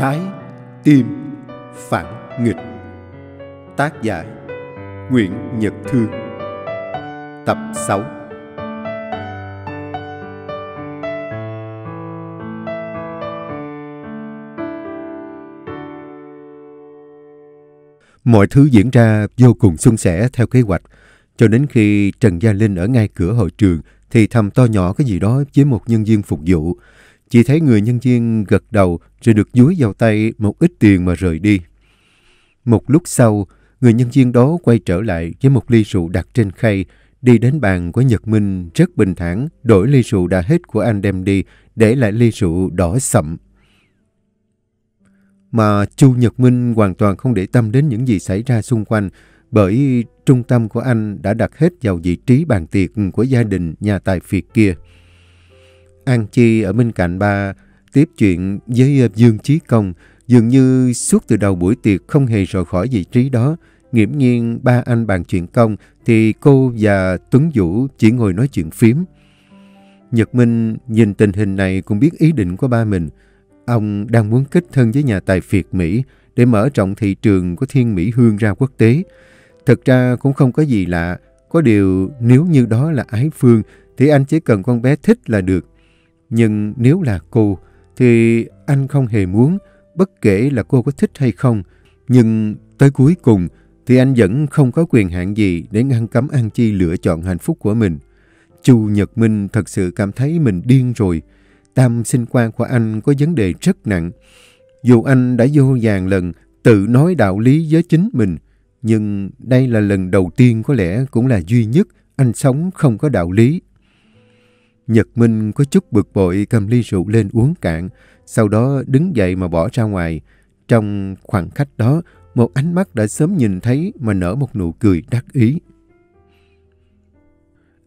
trái tim phản nghịch. Tác giả Nguyễn Nhật Thương. Tập 6. Mọi thứ diễn ra vô cùng suôn sẻ theo kế hoạch, cho đến khi Trần Gia Linh ở ngay cửa hội trường thì thầm to nhỏ cái gì đó với một nhân viên phục vụ. Chỉ thấy người nhân viên gật đầu rồi được dúi vào tay một ít tiền mà rời đi. Một lúc sau, người nhân viên đó quay trở lại với một ly rượu đặt trên khay, đi đến bàn của Nhật Minh rất bình thản, đổi ly rượu đã hết của anh đem đi, để lại ly rượu đỏ sậm. Mà Chu Nhật Minh hoàn toàn không để tâm đến những gì xảy ra xung quanh, bởi trung tâm của anh đã đặt hết vào vị trí bàn tiệc của gia đình nhà tài phiệt kia. An Chi ở bên cạnh ba tiếp chuyện với Dương Chí Công, dường như suốt từ đầu buổi tiệc không hề rời khỏi vị trí đó. Nghiễm nhiên ba anh bàn chuyện công thì cô và Tuấn Vũ chỉ ngồi nói chuyện phím. Nhật Minh nhìn tình hình này cũng biết ý định của ba mình. Ông đang muốn kết thân với nhà tài phiệt Mỹ để mở rộng thị trường của Thiên Mỹ Hương ra quốc tế. Thật ra cũng không có gì lạ, có điều nếu như đó là Ái Phương thì anh chỉ cần con bé thích là được. Nhưng nếu là cô thì anh không hề muốn, bất kể là cô có thích hay không. Nhưng tới cuối cùng thì anh vẫn không có quyền hạn gì để ngăn cấm An Chi lựa chọn hạnh phúc của mình. Chu Nhật Minh thật sự cảm thấy mình điên rồi. Tam sinh quan của anh có vấn đề rất nặng. Dù anh đã vô vàn lần tự nói đạo lý với chính mình, nhưng đây là lần đầu tiên, có lẽ cũng là duy nhất, anh sống không có đạo lý. Nhật Minh có chút bực bội cầm ly rượu lên uống cạn, sau đó đứng dậy mà bỏ ra ngoài. Trong khoảng cách đó, một ánh mắt đã sớm nhìn thấy mà nở một nụ cười đắc ý.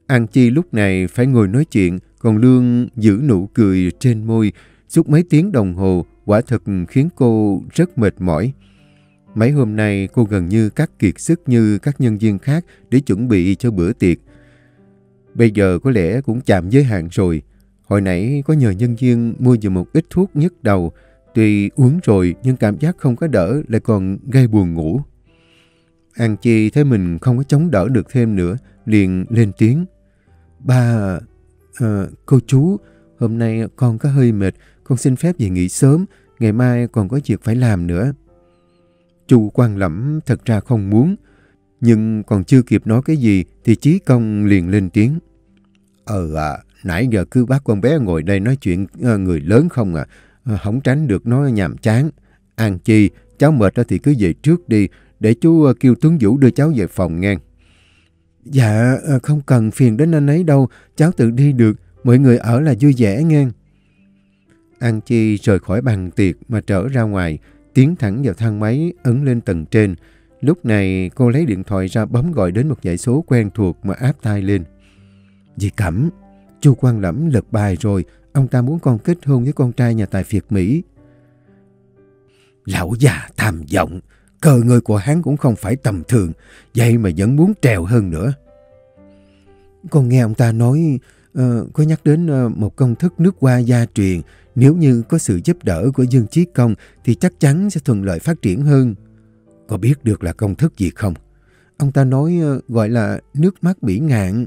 An Chi lúc này phải ngồi nói chuyện, còn Lương giữ nụ cười trên môi suốt mấy tiếng đồng hồ, quả thật khiến cô rất mệt mỏi. Mấy hôm nay cô gần như cắt kiệt sức như các nhân viên khác để chuẩn bị cho bữa tiệc. Bây giờ có lẽ cũng chạm giới hạn rồi. Hồi nãy có nhờ nhân viên mua giùm một ít thuốc nhức đầu. Tuy uống rồi nhưng cảm giác không có đỡ, lại còn gây buồn ngủ. An Chi thấy mình không có chống đỡ được thêm nữa, liền lên tiếng. Ba, cô chú, hôm nay con có hơi mệt, con xin phép về nghỉ sớm, ngày mai còn có việc phải làm nữa. Chu Quang Lẫm thật ra không muốn, nhưng còn chưa kịp nói cái gì thì Chí Công liền lên tiếng. Nãy giờ cứ bắt con bé ngồi đây nói chuyện người lớn không à, không tránh được nó nhàm chán. An Chi, cháu mệt thì cứ về trước đi, để chú kêu Tuấn Vũ đưa cháu về phòng nghe. Dạ, không cần phiền đến anh ấy đâu, cháu tự đi được, mọi người ở là vui vẻ nghe. An Chi rời khỏi bàn tiệc mà trở ra ngoài, tiến thẳng vào thang máy, ấn lên tầng trên. Lúc này cô lấy điện thoại ra bấm gọi đến một dãy số quen thuộc mà áp tai lên. Dì Cẩm, Chu Quang Lẫm lật bài rồi, ông ta muốn con kết hôn với con trai nhà tài phiệt Mỹ. Lão già tham vọng, cơ ngơi của hắn cũng không phải tầm thường, vậy mà vẫn muốn trèo hơn nữa. Con nghe ông ta nói, có nhắc đến một công thức nước hoa gia truyền, nếu như có sự giúp đỡ của Dương Chí Công thì chắc chắn sẽ thuận lợi phát triển hơn. Có biết được là công thức gì không? Ông ta nói gọi là nước mắt bỉ ngạn.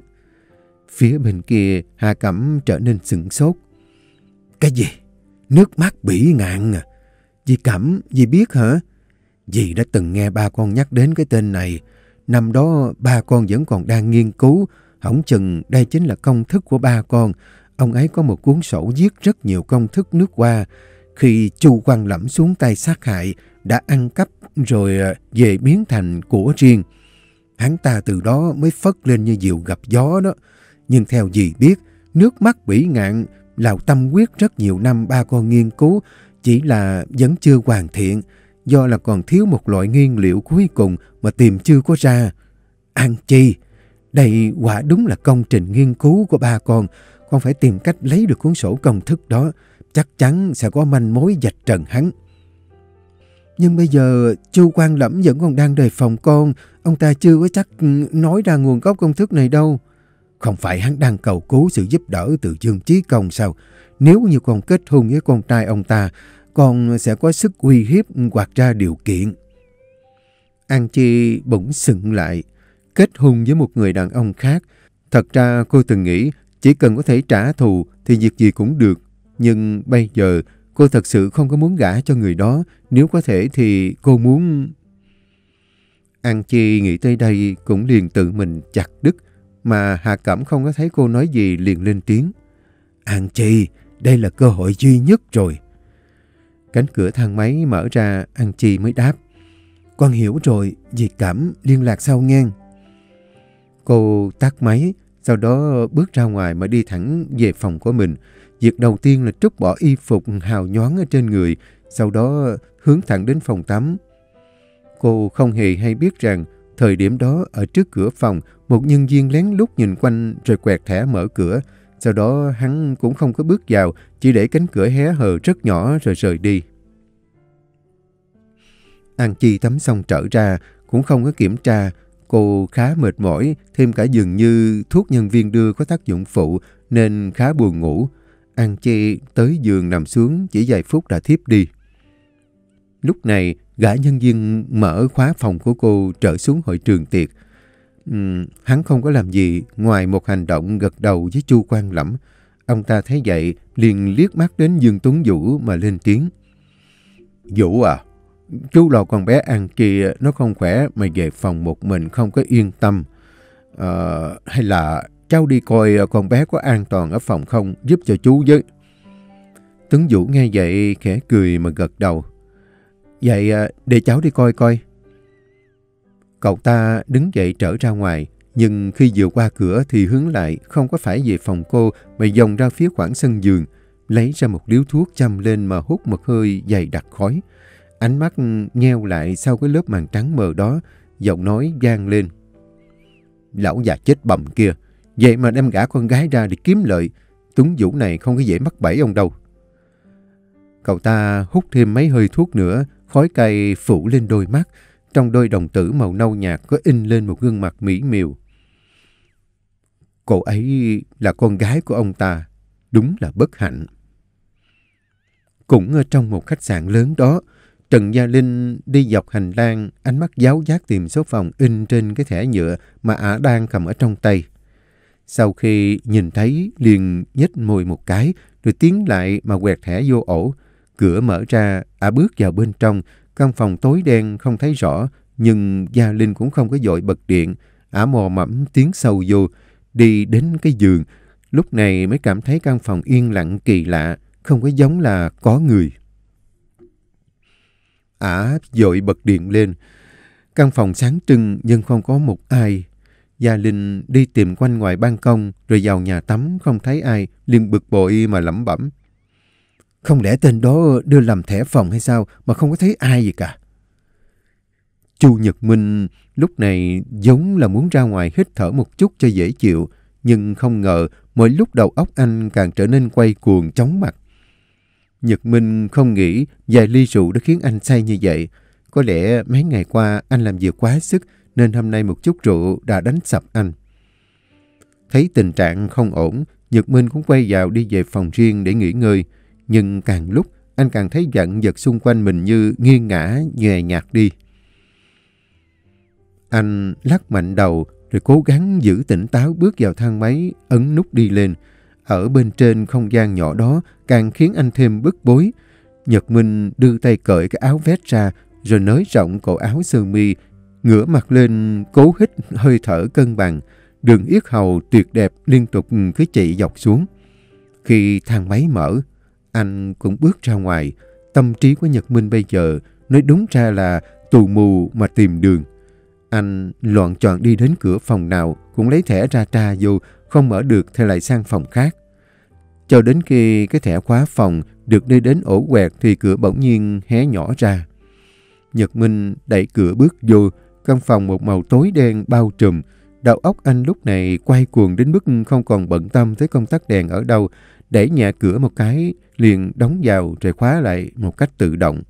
Phía bên kia Hà Cẩm trở nên sửng sốt. Cái gì? Nước mắt bỉ ngạn à? Dì Cẩm, dì biết hả? Dì đã từng nghe ba con nhắc đến cái tên này. Năm đó ba con vẫn còn đang nghiên cứu, hỏng chừng đây chính là công thức của ba con. Ông ấy có một cuốn sổ viết rất nhiều công thức nước hoa. Khi Chu Quang Lẫm xuống tay sát hại, đã ăn cắp rồi về biến thành của riêng. Hắn ta từ đó mới phất lên như diều gặp gió đó. Nhưng theo dì biết, nước mắt bỉ ngạn là tâm huyết rất nhiều năm ba con nghiên cứu, chỉ là vẫn chưa hoàn thiện, do là còn thiếu một loại nguyên liệu cuối cùng mà tìm chưa có ra. An Chi, đây quả đúng là công trình nghiên cứu của ba con phải tìm cách lấy được cuốn sổ công thức đó, chắc chắn sẽ có manh mối vạch trần hắn. Nhưng bây giờ Chu Quang Lẫm vẫn còn đang đề phòng con, ông ta chưa có chắc nói ra nguồn gốc công thức này đâu. Không phải hắn đang cầu cứu sự giúp đỡ từ Dương Chí Công sao? Nếu như con kết hôn với con trai ông ta, còn sẽ có sức uy hiếp hoặc ra điều kiện. An Chi bỗng sững lại. Kết hôn với một người đàn ông khác, thật ra cô từng nghĩ chỉ cần có thể trả thù thì việc gì cũng được. Nhưng bây giờ cô thật sự không có muốn gả cho người đó. Nếu có thể thì cô muốn... An Chi nghĩ tới đây cũng liền tự mình chặt đứt. Mà Hà Cẩm không có thấy cô nói gì liền lên tiếng. An Chi, đây là cơ hội duy nhất rồi. Cánh cửa thang máy mở ra, An Chi mới đáp. Con hiểu rồi, dì Cẩm liên lạc sau nghe. Cô tắt máy, sau đó bước ra ngoài mà đi thẳng về phòng của mình. Việc đầu tiên là trút bỏ y phục hào nhoáng ở trên người, sau đó hướng thẳng đến phòng tắm. Cô không hề hay biết rằng thời điểm đó ở trước cửa phòng, một nhân viên lén lút nhìn quanh rồi quẹt thẻ mở cửa. Sau đó hắn cũng không có bước vào, chỉ để cánh cửa hé hờ rất nhỏ rồi rời đi. An Chi tắm xong trở ra, cũng không có kiểm tra. Cô khá mệt mỏi, thêm cả dường như thuốc nhân viên đưa có tác dụng phụ nên khá buồn ngủ. An Chi tới giường nằm xuống, chỉ vài phút đã thiếp đi. Lúc này, gã nhân viên mở khóa phòng của cô trở xuống hội trường tiệc. Hắn không có làm gì ngoài một hành động gật đầu với Chu Quang Lẫm. Ông ta thấy vậy, liền liếc mắt đến Dương Tuấn Vũ mà lên tiếng. Vũ à, chú lo con bé An kia nó không khỏe mà về phòng một mình không có yên tâm. Hay là cháu đi coi con bé có an toàn ở phòng không, giúp cho chú với. Tuấn Vũ nghe vậy khẽ cười mà gật đầu. Vậy để cháu đi coi coi. Cậu ta đứng dậy trở ra ngoài, nhưng khi vừa qua cửa thì hướng lại, không có phải về phòng cô mà vòng ra phía khoảng sân giường, lấy ra một điếu thuốc châm lên mà hút một hơi dày đặc khói. Ánh mắt nheo lại sau cái lớp màn trắng mờ đó, giọng nói vang lên. Lão già chết bầm kia, vậy mà đem gả con gái ra để kiếm lợi, Tuấn Vũ này không có dễ mắc bẫy ông đâu. Cậu ta hút thêm mấy hơi thuốc nữa, khói cay phủ lên đôi mắt, trong đôi đồng tử màu nâu nhạt có in lên một gương mặt mỹ miều. Cô ấy là con gái của ông ta, đúng là bất hạnh. Cũng ở trong một khách sạn lớn đó, Trần Gia Linh đi dọc hành lang, ánh mắt giáo giác tìm số phòng in trên cái thẻ nhựa mà ả đang cầm ở trong tay. Sau khi nhìn thấy liền nhếch môi một cái, rồi tiến lại mà quẹt thẻ vô ổ. Cửa mở ra, ả bước vào bên trong. Căn phòng tối đen không thấy rõ, nhưng Gia Linh cũng không có vội bật điện. Ả mò mẫm tiến sâu vô, đi đến cái giường. Lúc này mới cảm thấy căn phòng yên lặng kỳ lạ, không có giống là có người. Ả vội bật điện lên. Căn phòng sáng trưng nhưng không có một ai. Gia Linh đi tìm quanh ngoài ban công, rồi vào nhà tắm không thấy ai, liền bực bội mà lẩm bẩm. Không lẽ tên đó đưa làm thẻ phòng hay sao mà không có thấy ai gì cả. Chu Nhật Minh lúc này giống là muốn ra ngoài hít thở một chút cho dễ chịu, nhưng không ngờ mỗi lúc đầu óc anh càng trở nên quay cuồng chóng mặt. Nhật Minh không nghĩ vài ly rượu đã khiến anh say như vậy. Có lẽ mấy ngày qua anh làm việc quá sức nên hôm nay một chút rượu đã đánh sập anh. Thấy tình trạng không ổn, Nhật Minh cũng quay vào đi về phòng riêng để nghỉ ngơi. Nhưng càng lúc, anh càng thấy vạn vật xung quanh mình như nghiêng ngã, nhòe nhạt đi. Anh lắc mạnh đầu, rồi cố gắng giữ tỉnh táo bước vào thang máy, ấn nút đi lên. Ở bên trên không gian nhỏ đó, càng khiến anh thêm bức bối. Nhật Minh đưa tay cởi cái áo vest ra, rồi nới rộng cổ áo sơ mi, ngửa mặt lên, cố hít hơi thở cân bằng. Đường yết hầu tuyệt đẹp liên tục cứ chạy dọc xuống. Khi thang máy mở, anh cũng bước ra ngoài. Tâm trí của Nhật Minh bây giờ nói đúng ra là tù mù mà tìm đường. Anh loạng choạng đi đến cửa phòng nào cũng lấy thẻ ra tra vô, không mở được thì lại sang phòng khác. Cho đến khi cái thẻ khóa phòng được đưa đến ổ quẹt thì cửa bỗng nhiên hé nhỏ ra. Nhật Minh đẩy cửa bước vô, căn phòng một màu tối đen bao trùm. Đầu óc anh lúc này quay cuồng đến mức không còn bận tâm tới công tắc đèn ở đâu. Đẩy nhẹ cửa một cái, liền đóng vào rồi khóa lại một cách tự động.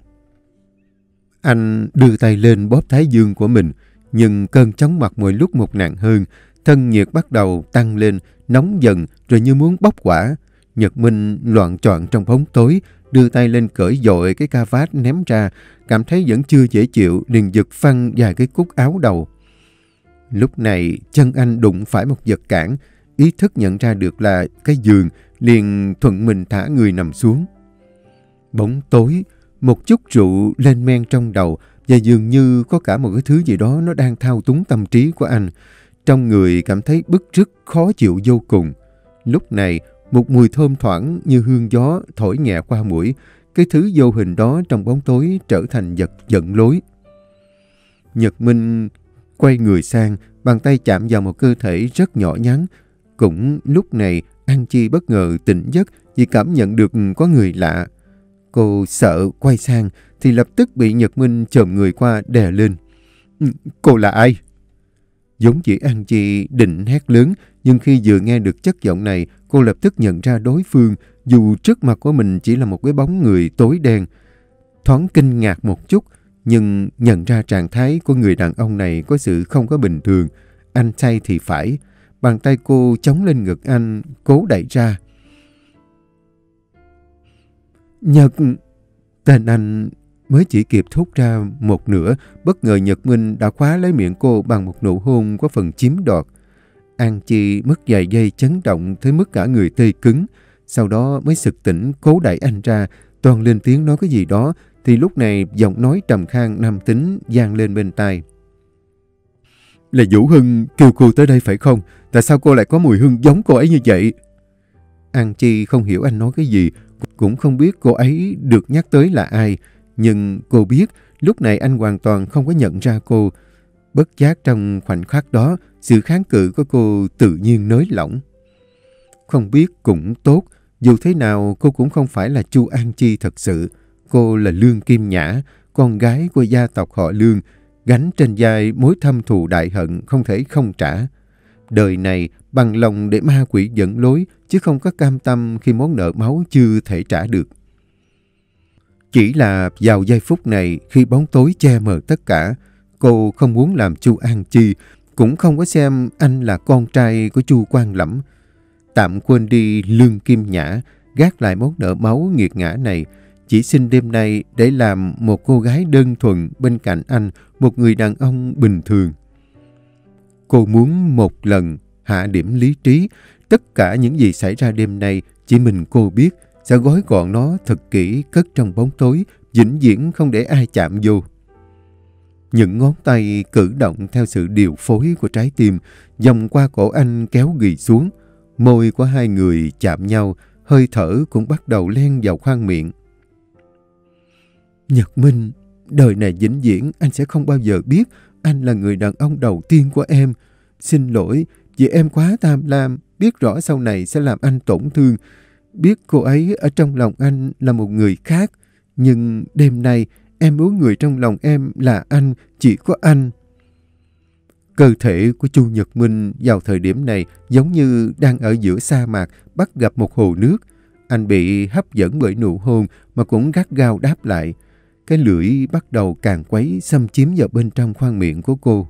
Anh đưa tay lên bóp thái dương của mình, nhưng cơn chóng mặt mỗi lúc một nặng hơn, thân nhiệt bắt đầu tăng lên, nóng dần rồi như muốn bốc quả. Nhật Minh loạng choạng trong bóng tối, đưa tay lên cởi dội cái ca vát ném ra, cảm thấy vẫn chưa dễ chịu, liền giật phăng vài cái cúc áo đầu. Lúc này chân anh đụng phải một vật cản, ý thức nhận ra được là cái giường, liền thuận mình thả người nằm xuống. Bóng tối, một chút rượu lên men trong đầu, và dường như có cả một cái thứ gì đó nó đang thao túng tâm trí của anh. Trong người cảm thấy bức rứt, khó chịu vô cùng. Lúc này, một mùi thơm thoảng như hương gió thổi nhẹ qua mũi. Cái thứ vô hình đó trong bóng tối trở thành vật dẫn lối. Nhật Minh quay người sang, bàn tay chạm vào một cơ thể rất nhỏ nhắn. Cũng lúc này, An Chi bất ngờ tỉnh giấc vì cảm nhận được có người lạ. Cô sợ quay sang thì lập tức bị Nhật Minh chồm người qua đè lên. Cô là ai? Vốn dĩ An Chi định hét lớn, nhưng khi vừa nghe được chất giọng này, cô lập tức nhận ra đối phương, dù trước mặt của mình chỉ là một cái bóng người tối đen. Thoáng kinh ngạc một chút, nhưng nhận ra trạng thái của người đàn ông này có sự không có bình thường. Anh say thì phải. Bàn tay cô chống lên ngực anh, cố đẩy ra. Nhật! Tên anh mới chỉ kịp thốt ra một nửa, bất ngờ Nhật Minh đã khóa lấy miệng cô bằng một nụ hôn có phần chiếm đoạt. An Chi mất vài giây chấn động tới mức cả người tê cứng, sau đó mới sực tỉnh cố đẩy anh ra, toàn lên tiếng nói cái gì đó, thì lúc này giọng nói trầm khang nam tính vang lên bên tai. Là Vũ Hưng kêu cô tới đây phải không? Tại sao cô lại có mùi hương giống cô ấy như vậy? An Chi không hiểu anh nói cái gì, cũng không biết cô ấy được nhắc tới là ai. Nhưng cô biết lúc này anh hoàn toàn không có nhận ra cô. Bất giác trong khoảnh khắc đó, sự kháng cự của cô tự nhiên nới lỏng. Không biết cũng tốt, dù thế nào cô cũng không phải là Chu An Chi thật sự. Cô là Lương Kim Nhã, con gái của gia tộc họ Lương, gánh trên vai mối thâm thù đại hận không thể không trả. Đời này bằng lòng để ma quỷ dẫn lối, chứ không có cam tâm khi món nợ máu chưa thể trả được. Chỉ là vào giây phút này, khi bóng tối che mờ tất cả, cô không muốn làm Chu An Chi, cũng không có xem anh là con trai của Chu Quang Lẫm. Tạm quên đi Lương Kim Nhã, gác lại món nợ máu nghiệt ngã này, chỉ xin đêm nay để làm một cô gái đơn thuần bên cạnh anh, một người đàn ông bình thường. Cô muốn một lần hạ điểm lý trí, tất cả những gì xảy ra đêm nay chỉ mình cô biết, sẽ gói gọn nó thật kỹ, cất trong bóng tối, vĩnh viễn không để ai chạm vô. Những ngón tay cử động theo sự điều phối của trái tim, vòng qua cổ anh kéo ghì xuống. Môi của hai người chạm nhau, hơi thở cũng bắt đầu len vào khoang miệng. Nhật Minh, đời này vĩnh viễn anh sẽ không bao giờ biết anh là người đàn ông đầu tiên của em. Xin lỗi vì em quá tham lam, biết rõ sau này sẽ làm anh tổn thương. Biết cô ấy ở trong lòng anh là một người khác, nhưng đêm nay em muốn người trong lòng em là anh, chỉ có anh. Cơ thể của Chu Nhật Minh vào thời điểm này giống như đang ở giữa sa mạc bắt gặp một hồ nước. Anh bị hấp dẫn bởi nụ hôn mà cũng gắt gao đáp lại. Cái lưỡi bắt đầu càng quấy xâm chiếm vào bên trong khoang miệng của cô.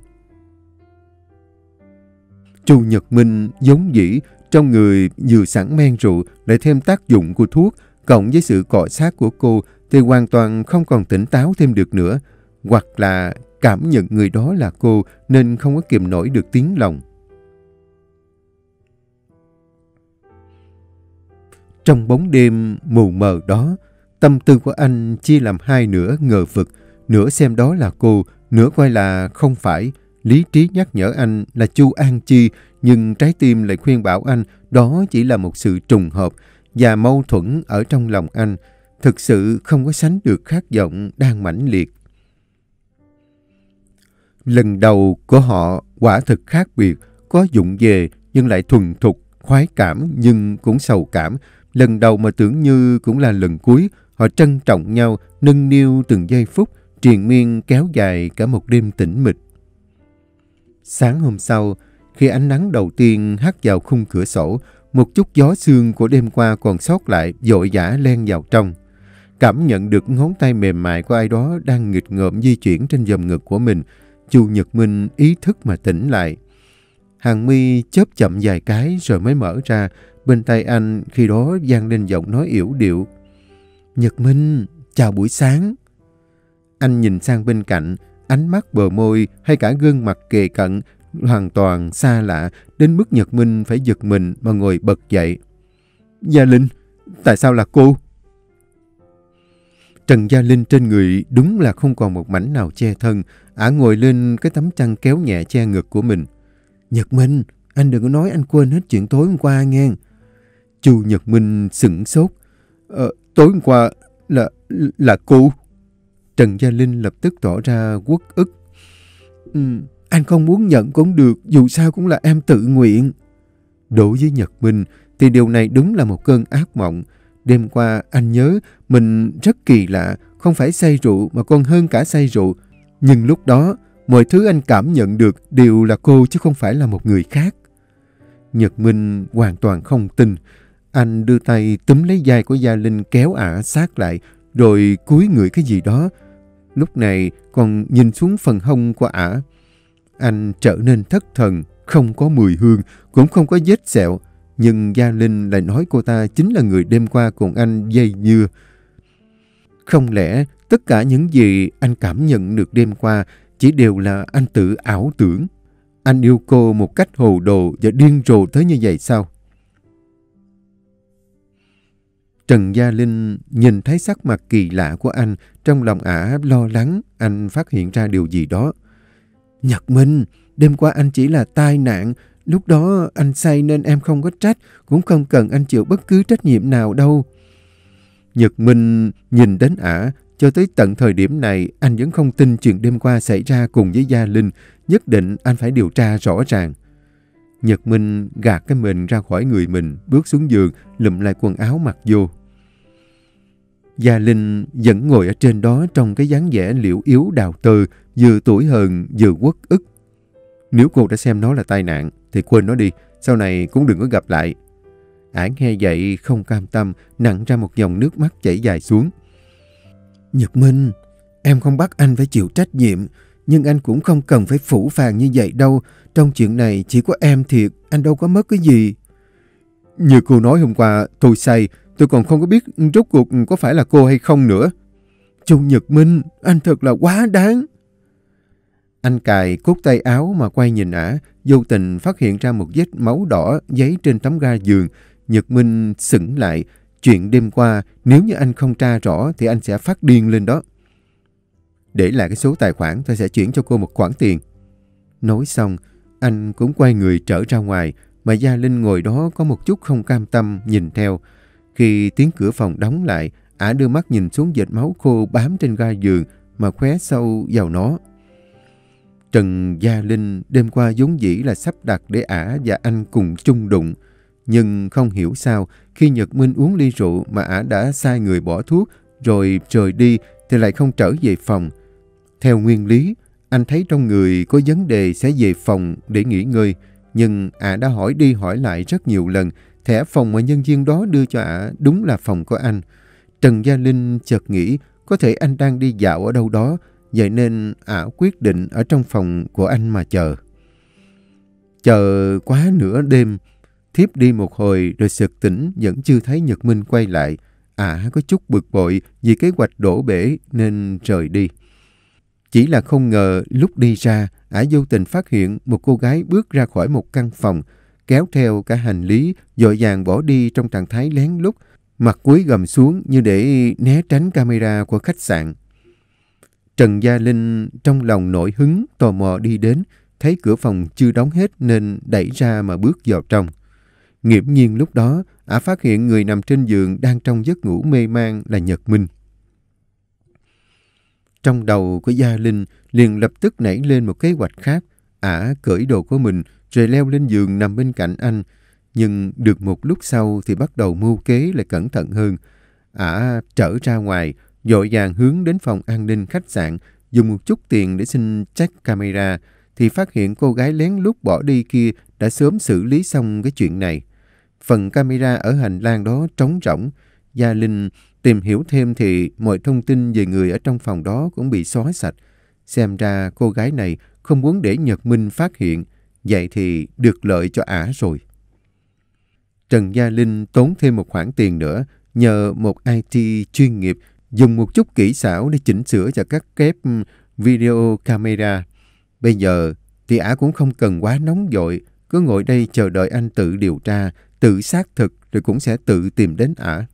Chu Nhật Minh giống dĩ trong người vừa sẵn men rượu, lại thêm tác dụng của thuốc cộng với sự cọ sát của cô thì hoàn toàn không còn tỉnh táo thêm được nữa. Hoặc là cảm nhận người đó là cô nên không có kìm nổi được tiếng lòng. Trong bóng đêm mù mờ đó, tâm tư của anh chia làm hai nửa ngờ vực, nửa xem đó là cô, nửa coi là không phải. Lý trí nhắc nhở anh là Chu An Chi, nhưng trái tim lại khuyên bảo anh đó chỉ là một sự trùng hợp và mâu thuẫn ở trong lòng anh. Thực sự không có sánh được khát vọng đang mãnh liệt. Lần đầu của họ quả thực khác biệt, có vụng về nhưng lại thuần thục, khoái cảm nhưng cũng sầu cảm. Lần đầu mà tưởng như cũng là lần cuối, họ trân trọng nhau, nâng niu từng giây phút, triền miên kéo dài cả một đêm tĩnh mịch. Sáng hôm sau, khi ánh nắng đầu tiên hắt vào khung cửa sổ, một chút gió sương của đêm qua còn sót lại vội vã len vào trong. Cảm nhận được ngón tay mềm mại của ai đó đang nghịch ngợm di chuyển trên vòm ngực của mình, Chu Nhật Minh ý thức mà tỉnh lại. Hàng mi chớp chậm vài cái rồi mới mở ra. Bên tay anh khi đó vang lên giọng nói yểu điệu. Nhật Minh, chào buổi sáng. Anh nhìn sang bên cạnh, ánh mắt bờ môi hay cả gương mặt kề cận hoàn toàn xa lạ đến mức Nhật Minh phải giật mình mà ngồi bật dậy. Gia Linh, tại sao là cô? Trần Gia Linh trên người đúng là không còn một mảnh nào che thân. Ả ngồi lên cái tấm chăn kéo nhẹ che ngực của mình. Nhật Minh, anh đừng có nói anh quên hết chuyện tối hôm qua nghe. Chu Nhật Minh sửng sốt. Tối hôm qua là cô? Trần Gia Linh lập tức tỏ ra uất ức. Anh không muốn nhận cũng được, dù sao cũng là em tự nguyện. Đối với Nhật Minh thì điều này đúng là một cơn ác mộng. Đêm qua anh nhớ mình rất kỳ lạ, không phải say rượu mà còn hơn cả say rượu. Nhưng lúc đó, mọi thứ anh cảm nhận được đều là cô chứ không phải là một người khác. Nhật Minh hoàn toàn không tin. Anh đưa tay túm lấy vai của Gia Linh kéo ả sát lại, rồi cúi người cái gì đó. Lúc này còn nhìn xuống phần hông của ả. Anh trở nên thất thần, không có mùi hương, cũng không có vết sẹo. Nhưng Gia Linh lại nói cô ta chính là người đêm qua cùng anh dây dưa. Không lẽ tất cả những gì anh cảm nhận được đêm qua chỉ đều là anh tự ảo tưởng? Anh yêu cô một cách hồ đồ và điên rồ tới như vậy sao? Trần Gia Linh nhìn thấy sắc mặt kỳ lạ của anh. Trong lòng ả lo lắng, anh phát hiện ra điều gì đó. Nhật Minh, đêm qua anh chỉ là tai nạn. Lúc đó anh say nên em không có trách, cũng không cần anh chịu bất cứ trách nhiệm nào đâu. Nhật Minh nhìn đến ả, cho tới tận thời điểm này anh vẫn không tin chuyện đêm qua xảy ra cùng với Gia Linh, nhất định anh phải điều tra rõ ràng. Nhật Minh gạt cái mền ra khỏi người mình, bước xuống giường, lụm lại quần áo mặc vô. Gia Linh vẫn ngồi ở trên đó trong cái dáng vẻ liễu yếu đào từ, vừa tủi hờn vừa uất ức. Nếu cô đã xem nó là tai nạn thì quên nó đi, sau này cũng đừng có gặp lại. Ả nghe vậy không cam tâm, nặn ra một dòng nước mắt chảy dài xuống. Nhật Minh, em không bắt anh phải chịu trách nhiệm, nhưng anh cũng không cần phải phũ phàng như vậy đâu. Trong chuyện này chỉ có em thiệt, anh đâu có mất cái gì. Như cô nói hôm qua, tôi say, tôi còn không có biết rốt cuộc có phải là cô hay không nữa. Chu Nhật Minh, anh thật là quá đáng. Anh cài cúc tay áo mà quay nhìn ả, vô tình phát hiện ra một vết máu đỏ giấy trên tấm ga giường. Nhật Minh sững lại, chuyện đêm qua nếu như anh không tra rõ thì anh sẽ phát điên lên đó. Để lại cái số tài khoản, tôi sẽ chuyển cho cô một khoản tiền. Nói xong, anh cũng quay người trở ra ngoài, mà Gia Linh ngồi đó có một chút không cam tâm nhìn theo. Khi tiếng cửa phòng đóng lại, ả đưa mắt nhìn xuống vệt máu khô bám trên ga giường mà khóe sâu vào nó. Trần Gia Linh đêm qua vốn dĩ là sắp đặt để ả và anh cùng chung đụng. Nhưng không hiểu sao, khi Nhật Minh uống ly rượu mà ả đã sai người bỏ thuốc rồi rời đi thì lại không trở về phòng. Theo nguyên lý, anh thấy trong người có vấn đề sẽ về phòng để nghỉ ngơi. Nhưng ả đã hỏi đi hỏi lại rất nhiều lần, thẻ phòng mà nhân viên đó đưa cho ả đúng là phòng của anh. Trần Gia Linh chợt nghĩ có thể anh đang đi dạo ở đâu đó, vậy nên ả quyết định ở trong phòng của anh mà chờ. Chờ quá nửa đêm, thiếp đi một hồi rồi sực tỉnh vẫn chưa thấy Nhật Minh quay lại. Ả có chút bực bội vì kế hoạch đổ bể nên rời đi. Chỉ là không ngờ lúc đi ra, ả vô tình phát hiện một cô gái bước ra khỏi một căn phòng, kéo theo cả hành lý, vội vàng bỏ đi trong trạng thái lén lút, mặt cúi gằm xuống như để né tránh camera của khách sạn. Trần Gia Linh trong lòng nổi hứng tò mò đi đến, thấy cửa phòng chưa đóng hết nên đẩy ra mà bước vào trong. Nghiễm nhiên lúc đó, ả phát hiện người nằm trên giường đang trong giấc ngủ mê man là Nhật Minh. Trong đầu của Gia Linh liền lập tức nảy lên một kế hoạch khác. Ả cởi đồ của mình rồi leo lên giường nằm bên cạnh anh. Nhưng được một lúc sau thì bắt đầu mưu kế lại cẩn thận hơn. Ả trở ra ngoài, vội vàng hướng đến phòng an ninh khách sạn, dùng một chút tiền để xin check camera, thì phát hiện cô gái lén lút bỏ đi kia đã sớm xử lý xong cái chuyện này. Phần camera ở hành lang đó trống rỗng. Gia Linh tìm hiểu thêm thì mọi thông tin về người ở trong phòng đó cũng bị xóa sạch. Xem ra cô gái này không muốn để Nhật Minh phát hiện, vậy thì được lợi cho ả rồi. Trần Gia Linh tốn thêm một khoản tiền nữa, nhờ một IT chuyên nghiệp dùng một chút kỹ xảo để chỉnh sửa cho các kép video camera. Bây giờ thì ả cũng không cần quá nóng vội, cứ ngồi đây chờ đợi anh tự điều tra, tự xác thực rồi cũng sẽ tự tìm đến ả.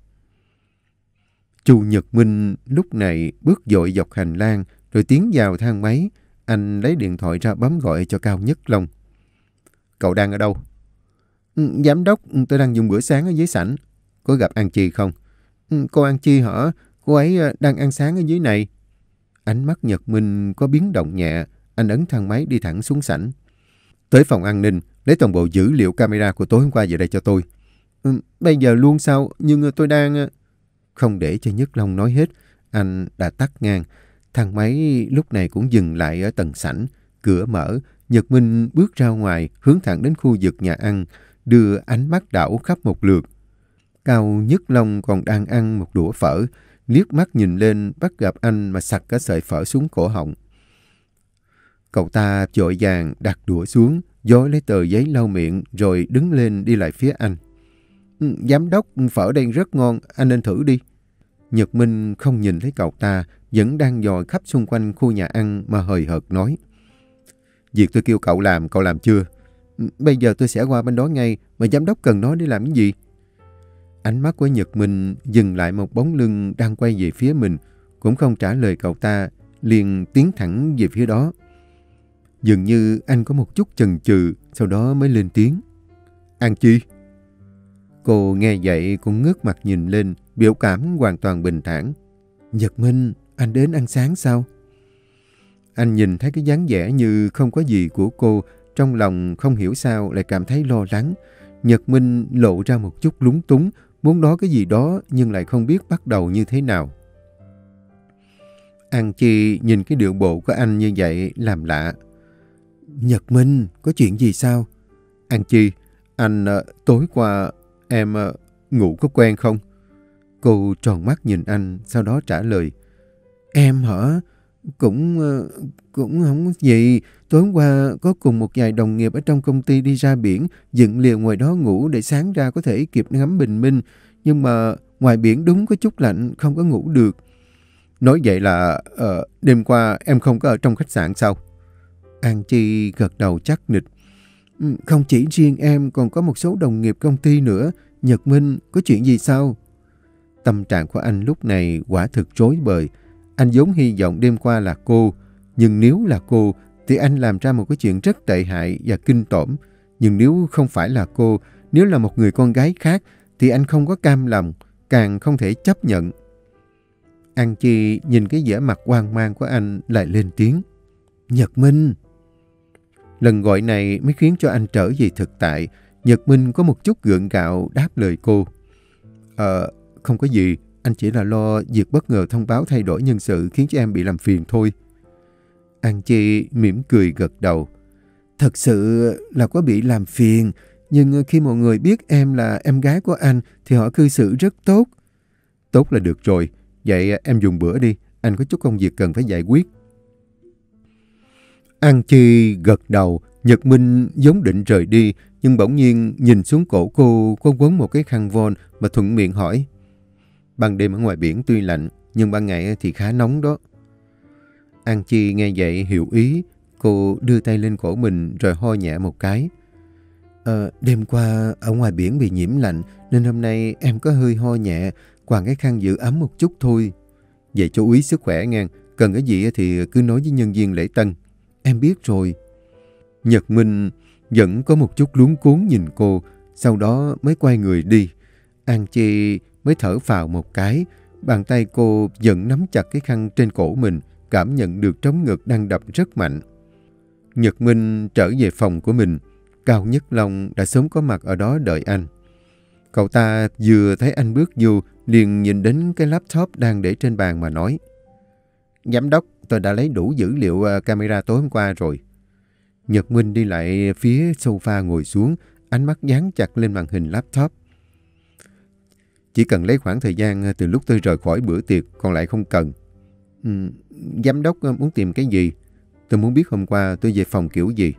Chu Nhật Minh lúc này bước dội dọc hành lang rồi tiến vào thang máy. Anh lấy điện thoại ra bấm gọi cho Cao Nhất Long. Cậu đang ở đâu? Giám đốc, tôi đang dùng bữa sáng ở dưới sảnh. Có gặp An Chi không? Cô An Chi hả? Cô ấy đang ăn sáng ở dưới này. Ánh mắt Nhật Minh có biến động nhẹ. Anh ấn thang máy đi thẳng xuống sảnh. Tới phòng an ninh, lấy toàn bộ dữ liệu camera của tối hôm qua về đây cho tôi. Bây giờ luôn sao? Nhưng tôi đang... Không để cho Nhất Long nói hết, anh đã tắt ngang. Thang máy lúc này cũng dừng lại ở tầng sảnh. Cửa mở, Nhật Minh bước ra ngoài, hướng thẳng đến khu vực nhà ăn, đưa ánh mắt đảo khắp một lượt. Cao Nhất Long còn đang ăn một đũa phở, liếc mắt nhìn lên bắt gặp anh mà sặc cả sợi phở xuống cổ họng. Cậu ta vội vàng đặt đũa xuống, dối lấy tờ giấy lau miệng rồi đứng lên đi lại phía anh. Giám đốc, phở đây rất ngon, anh nên thử đi. Nhật Minh không nhìn thấy cậu ta, vẫn đang dò khắp xung quanh khu nhà ăn mà hời hợt nói. Việc tôi kêu cậu làm chưa? Bây giờ tôi sẽ qua bên đó ngay, mà giám đốc cần nói để làm cái gì? Ánh mắt của Nhật Minh dừng lại một bóng lưng đang quay về phía mình, cũng không trả lời cậu ta, liền tiến thẳng về phía đó. Dường như anh có một chút chần chừ, sau đó mới lên tiếng. An Chi? Cô nghe vậy cũng ngước mặt nhìn lên, biểu cảm hoàn toàn bình thản. Nhật Minh, anh đến ăn sáng sao? Anh nhìn thấy cái dáng vẻ như không có gì của cô, trong lòng không hiểu sao lại cảm thấy lo lắng. Nhật Minh lộ ra một chút lúng túng, muốn nói cái gì đó nhưng lại không biết bắt đầu như thế nào. An Chi nhìn cái điệu bộ của anh như vậy làm lạ. Nhật Minh, có chuyện gì sao? An Chi, anh tối qua em ngủ có quen không? Cô tròn mắt nhìn anh, sau đó trả lời. Em hả? Cũng không gì. Tối hôm qua có cùng một vài đồng nghiệp ở trong công ty đi ra biển, dựng lều ngoài đó ngủ để sáng ra có thể kịp ngắm bình minh. Nhưng mà ngoài biển đúng có chút lạnh, không có ngủ được. Nói vậy là đêm qua em không có ở trong khách sạn sao? An Chi gật đầu chắc nịch. Không chỉ riêng em, còn có một số đồng nghiệp công ty nữa. Nhật Minh, có chuyện gì sao? Tâm trạng của anh lúc này quả thực rối bời. Anh vốn hy vọng đêm qua là cô. Nhưng nếu là cô thì anh làm ra một cái chuyện rất tệ hại và kinh tởm. Nhưng nếu không phải là cô, nếu là một người con gái khác thì anh không có cam lòng, càng không thể chấp nhận. An Chi nhìn cái vẻ mặt hoang mang của anh lại lên tiếng. Nhật Minh! Lần gọi này mới khiến cho anh trở về thực tại. Nhật Minh có một chút gượng gạo đáp lời cô. Không có gì, anh chỉ là lo việc bất ngờ thông báo thay đổi nhân sự khiến cho em bị làm phiền thôi. An Chi mỉm cười gật đầu. Thật sự là có bị làm phiền, nhưng khi mọi người biết em là em gái của anh thì họ cư xử rất tốt. Tốt là được rồi, vậy em dùng bữa đi, anh có chút công việc cần phải giải quyết. An Chi gật đầu, Nhật Minh vốn định rời đi, nhưng bỗng nhiên nhìn xuống cổ cô có quấn một cái khăn voan mà thuận miệng hỏi. Ban đêm ở ngoài biển tuy lạnh, nhưng ban ngày thì khá nóng đó. An Chi nghe vậy hiểu ý, cô đưa tay lên cổ mình rồi ho nhẹ một cái. Đêm qua ở ngoài biển bị nhiễm lạnh, nên hôm nay em có hơi ho nhẹ, quàng cái khăn giữ ấm một chút thôi. Vậy chú ý sức khỏe nghe, cần cái gì thì cứ nói với nhân viên lễ tân. Em biết rồi. Nhật Minh vẫn có một chút luống cuống nhìn cô, sau đó mới quay người đi. An Chi mới thở phào một cái, bàn tay cô vẫn nắm chặt cái khăn trên cổ mình, cảm nhận được trống ngực đang đập rất mạnh. Nhật Minh trở về phòng của mình, Cao Nhất Long đã sớm có mặt ở đó đợi anh. Cậu ta vừa thấy anh bước vô, liền nhìn đến cái laptop đang để trên bàn mà nói. Giám đốc, tôi đã lấy đủ dữ liệu camera tối hôm qua rồi. Nhật Minh đi lại phía sofa ngồi xuống, ánh mắt dán chặt lên màn hình laptop. Chỉ cần lấy khoảng thời gian từ lúc tôi rời khỏi bữa tiệc, còn lại không cần. Giám đốc muốn tìm cái gì? Tôi muốn biết hôm qua tôi về phòng kiểu gì.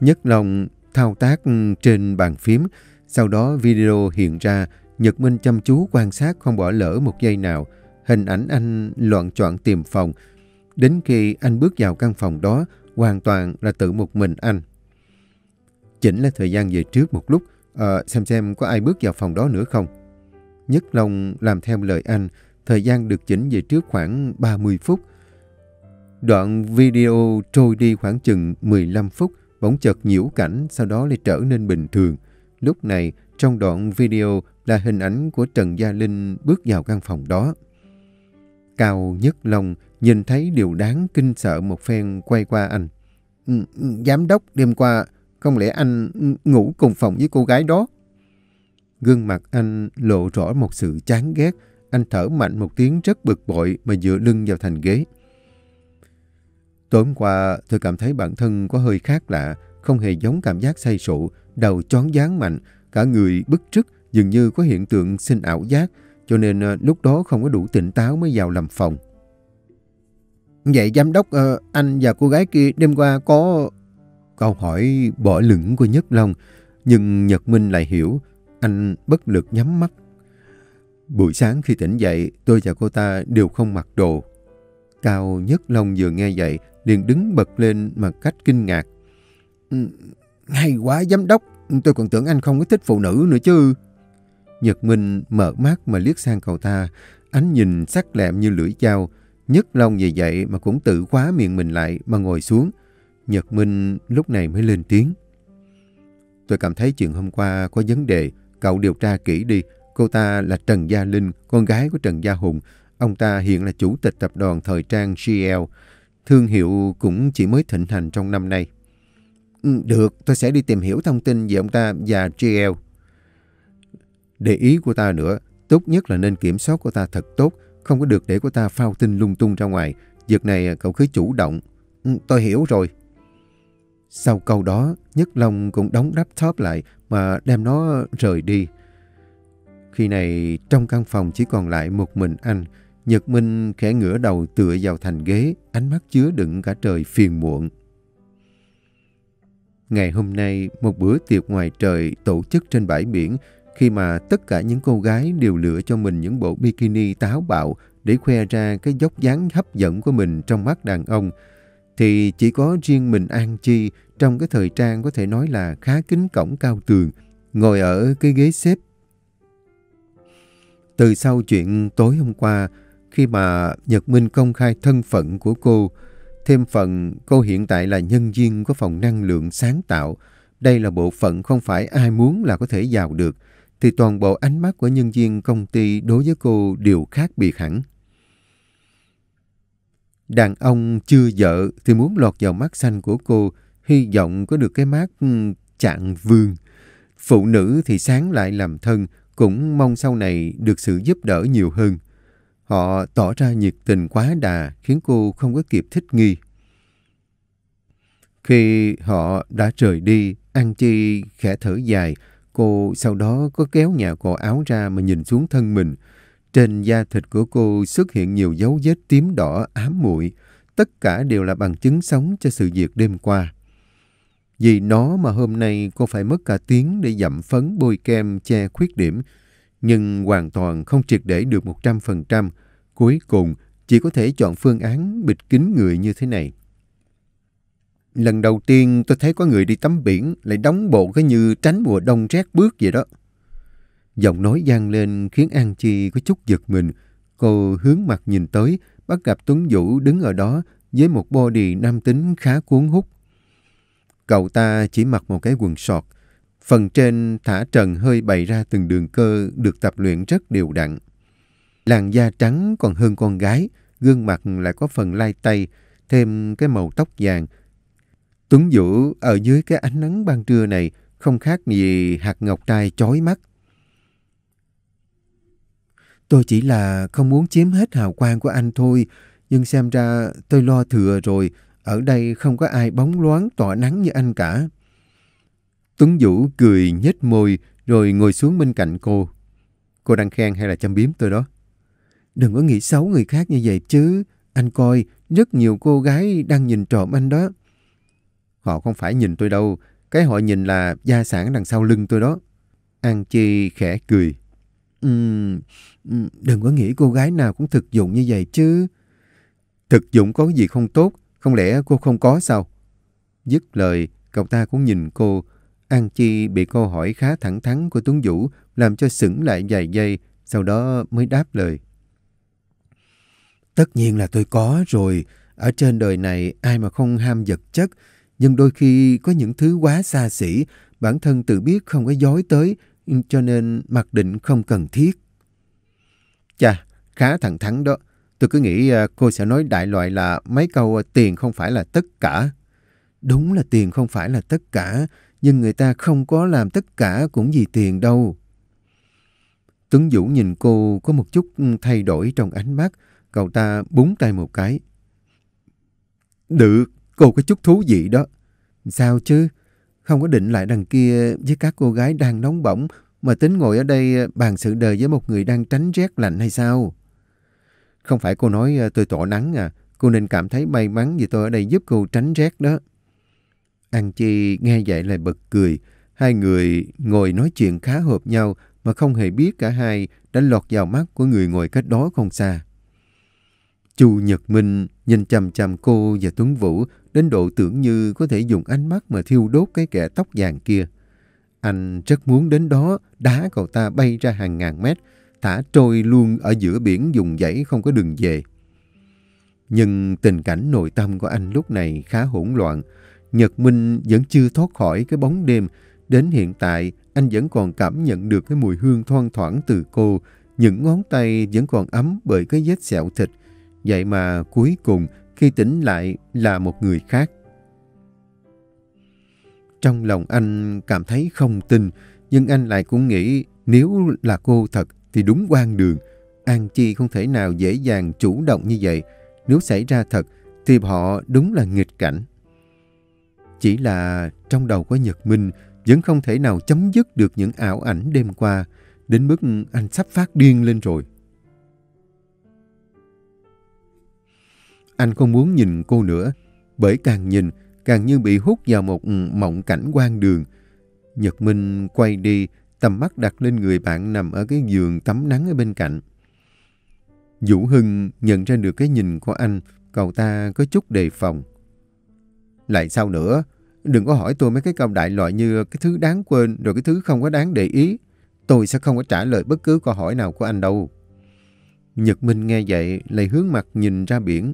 Nhất Long thao tác trên bàn phím, sau đó video hiện ra Nhật Minh chăm chú quan sát không bỏ lỡ một giây nào. Hình ảnh anh loạng choạng tìm phòng. Đến khi anh bước vào căn phòng đó, hoàn toàn là tự một mình anh. Chỉnh là thời gian về trước một lúc, xem có ai bước vào phòng đó nữa không. Nhất Long làm theo lời anh, thời gian được chỉnh về trước khoảng 30 phút. Đoạn video trôi đi khoảng chừng 15 phút, bỗng chợt nhiễu cảnh, sau đó lại trở nên bình thường. Lúc này, trong đoạn video là hình ảnh của Trần Gia Linh bước vào căn phòng đó. Cao Nhất Long nhìn thấy điều đáng kinh sợ một phen, quay qua anh. Giám đốc, đêm qua, không lẽ anh ngủ cùng phòng với cô gái đó? Gương mặt anh lộ rõ một sự chán ghét. Anh thở mạnh một tiếng rất bực bội mà dựa lưng vào thành ghế. Tối hôm qua, tôi cảm thấy bản thân có hơi khác lạ, không hề giống cảm giác say rượu, đầu choáng váng mạnh, cả người bức rứt, dường như có hiện tượng sinh ảo giác, cho nên lúc đó không có đủ tỉnh táo mới vào làm phòng. Vậy giám đốc, anh và cô gái kia đêm qua có... Câu hỏi bỏ lửng của Nhất Long, nhưng Nhật Minh lại hiểu, anh bất lực nhắm mắt. Buổi sáng khi tỉnh dậy, tôi và cô ta đều không mặc đồ. Cao Nhất Long vừa nghe vậy, liền đứng bật lên mà cách kinh ngạc. Hay quá giám đốc, tôi còn tưởng anh không có thích phụ nữ nữa chứ. Nhật Minh mở mắt mà liếc sang cậu ta, ánh nhìn sắc lẹm như lưỡi dao. Nhất Long về vậy mà cũng tự khóa miệng mình lại mà ngồi xuống. Nhật Minh lúc này mới lên tiếng. Tôi cảm thấy chuyện hôm qua có vấn đề, cậu điều tra kỹ đi. Cô ta là Trần Gia Linh, con gái của Trần Gia Hùng. Ông ta hiện là chủ tịch tập đoàn thời trang GL. Thương hiệu cũng chỉ mới thịnh hành trong năm nay. Được, tôi sẽ đi tìm hiểu thông tin về ông ta và GL. Để ý của ta nữa, tốt nhất là nên kiểm soát của ta thật tốt. Không có được để của ta phao tin lung tung ra ngoài. Việc này cậu cứ chủ động. Tôi hiểu rồi. Sau câu đó, Nhất Long cũng đóng laptop lại mà đem nó rời đi. Khi này trong căn phòng chỉ còn lại một mình anh. Nhật Minh khẽ ngửa đầu tựa vào thành ghế, ánh mắt chứa đựng cả trời phiền muộn. Ngày hôm nay, một bữa tiệc ngoài trời tổ chức trên bãi biển, khi mà tất cả những cô gái đều lựa cho mình những bộ bikini táo bạo để khoe ra cái vóc dáng hấp dẫn của mình trong mắt đàn ông, thì chỉ có riêng mình An Chi trong cái thời trang có thể nói là khá kính cổng cao tường, ngồi ở cái ghế xếp. Từ sau chuyện tối hôm qua, khi mà Nhật Minh công khai thân phận của cô, thêm phần cô hiện tại là nhân viên của phòng năng lượng sáng tạo. Đây là bộ phận không phải ai muốn là có thể vào được, thì toàn bộ ánh mắt của nhân viên công ty đối với cô đều khác biệt hẳn. Đàn ông chưa vợ thì muốn lọt vào mắt xanh của cô, hy vọng có được cái mác chạng vương. Phụ nữ thì sáng lại làm thân, cũng mong sau này được sự giúp đỡ nhiều hơn. Họ tỏ ra nhiệt tình quá đà, khiến cô không có kịp thích nghi. Khi họ đã rời đi, An Chi khẽ thở dài. Cô sau đó có kéo nhà cổ áo ra mà nhìn xuống thân mình. Trên da thịt của cô xuất hiện nhiều dấu vết tím đỏ ám muội. Tất cả đều là bằng chứng sống cho sự việc đêm qua. Vì nó mà hôm nay cô phải mất cả tiếng để dặm phấn bôi kem che khuyết điểm. Nhưng hoàn toàn không triệt để được 100%. Cuối cùng chỉ có thể chọn phương án bịt kín người như thế này. Lần đầu tiên tôi thấy có người đi tắm biển lại đóng bộ cái như tránh mùa đông rét bước vậy đó. Giọng nói vang lên khiến An Chi có chút giật mình. Cô hướng mặt nhìn tới, bắt gặp Tuấn Vũ đứng ở đó với một body nam tính khá cuốn hút. Cậu ta chỉ mặc một cái quần sọt, phần trên thả trần hơi bày ra từng đường cơ được tập luyện rất đều đặn. Làn da trắng còn hơn con gái, gương mặt lại có phần lai tây, thêm cái màu tóc vàng. Tuấn Vũ ở dưới cái ánh nắng ban trưa này không khác gì hạt ngọc trai chói mắt. Tôi chỉ là không muốn chiếm hết hào quang của anh thôi, nhưng xem ra tôi lo thừa rồi, ở đây không có ai bóng loáng tỏa nắng như anh cả. Tuấn Vũ cười nhếch môi rồi ngồi xuống bên cạnh cô. Cô đang khen hay là châm biếm tôi đó? Đừng có nghĩ xấu người khác như vậy chứ, anh coi, rất nhiều cô gái đang nhìn trộm anh đó. Họ không phải nhìn tôi đâu, cái họ nhìn là gia sản đằng sau lưng tôi đó. An Chi khẽ cười. Đừng có nghĩ cô gái nào cũng thực dụng như vậy chứ. Thực dụng có gì không tốt, không lẽ cô không có sao? Dứt lời, cậu ta cũng nhìn cô. An Chi bị câu hỏi khá thẳng thắn của Tuấn Vũ làm cho sững lại vài giây, sau đó mới đáp lời. Tất nhiên là tôi có rồi. Ở trên đời này ai mà không ham vật chất. Nhưng đôi khi có những thứ quá xa xỉ, bản thân tự biết không có dối tới, cho nên mặc định không cần thiết. Chà, khá thẳng thắn đó. Tôi cứ nghĩ cô sẽ nói đại loại là mấy câu tiền không phải là tất cả. Đúng là tiền không phải là tất cả, nhưng người ta không có làm tất cả cũng vì tiền đâu. Tuấn Vũ nhìn cô có một chút thay đổi trong ánh mắt. Cậu ta búng tay một cái. Được, cô có chút thú vị đó. Sao chứ? Không có định lại đằng kia với các cô gái đang nóng bỏng mà tính ngồi ở đây bàn sự đời với một người đang tránh rét lạnh hay sao? Không phải cô nói tôi tỏ nắng à? Cô nên cảm thấy may mắn vì tôi ở đây giúp cô tránh rét đó. An Chi nghe vậy lại bật cười. Hai người ngồi nói chuyện khá hợp nhau mà không hề biết cả hai đã lọt vào mắt của người ngồi cách đó không xa. Chu Nhật Minh nhìn chằm chằm cô và Tuấn Vũ đến độ tưởng như có thể dùng ánh mắt mà thiêu đốt cái kẻ tóc vàng kia. Anh rất muốn đến đó đá cậu ta bay ra hàng ngàn mét, thả trôi luôn ở giữa biển vùng dãy không có đường về. Nhưng tình cảnh nội tâm của anh lúc này khá hỗn loạn. Nhật Minh vẫn chưa thoát khỏi cái bóng đêm. Đến hiện tại anh vẫn còn cảm nhận được cái mùi hương thoang thoảng từ cô. Những ngón tay vẫn còn ấm bởi cái vết sẹo thịt. Vậy mà cuối cùng khi tỉnh lại là một người khác. Trong lòng anh cảm thấy không tin, nhưng anh lại cũng nghĩ nếu là cô thật thì đúng quan đường. An Chi không thể nào dễ dàng chủ động như vậy. Nếu xảy ra thật thì họ đúng là nghịch cảnh. Chỉ là trong đầu của Nhật Minh vẫn không thể nào chấm dứt được những ảo ảnh đêm qua, đến mức anh sắp phát điên lên rồi. Anh không muốn nhìn cô nữa, bởi càng nhìn, càng như bị hút vào một mộng cảnh hoang đường. Nhật Minh quay đi, tầm mắt đặt lên người bạn nằm ở cái giường tắm nắng ở bên cạnh. Vũ Hưng nhận ra được cái nhìn của anh, cậu ta có chút đề phòng. Lại sao nữa? Đừng có hỏi tôi mấy cái câu đại loại như cái thứ đáng quên rồi cái thứ không có đáng để ý. Tôi sẽ không có trả lời bất cứ câu hỏi nào của anh đâu. Nhật Minh nghe vậy lại hướng mặt nhìn ra biển.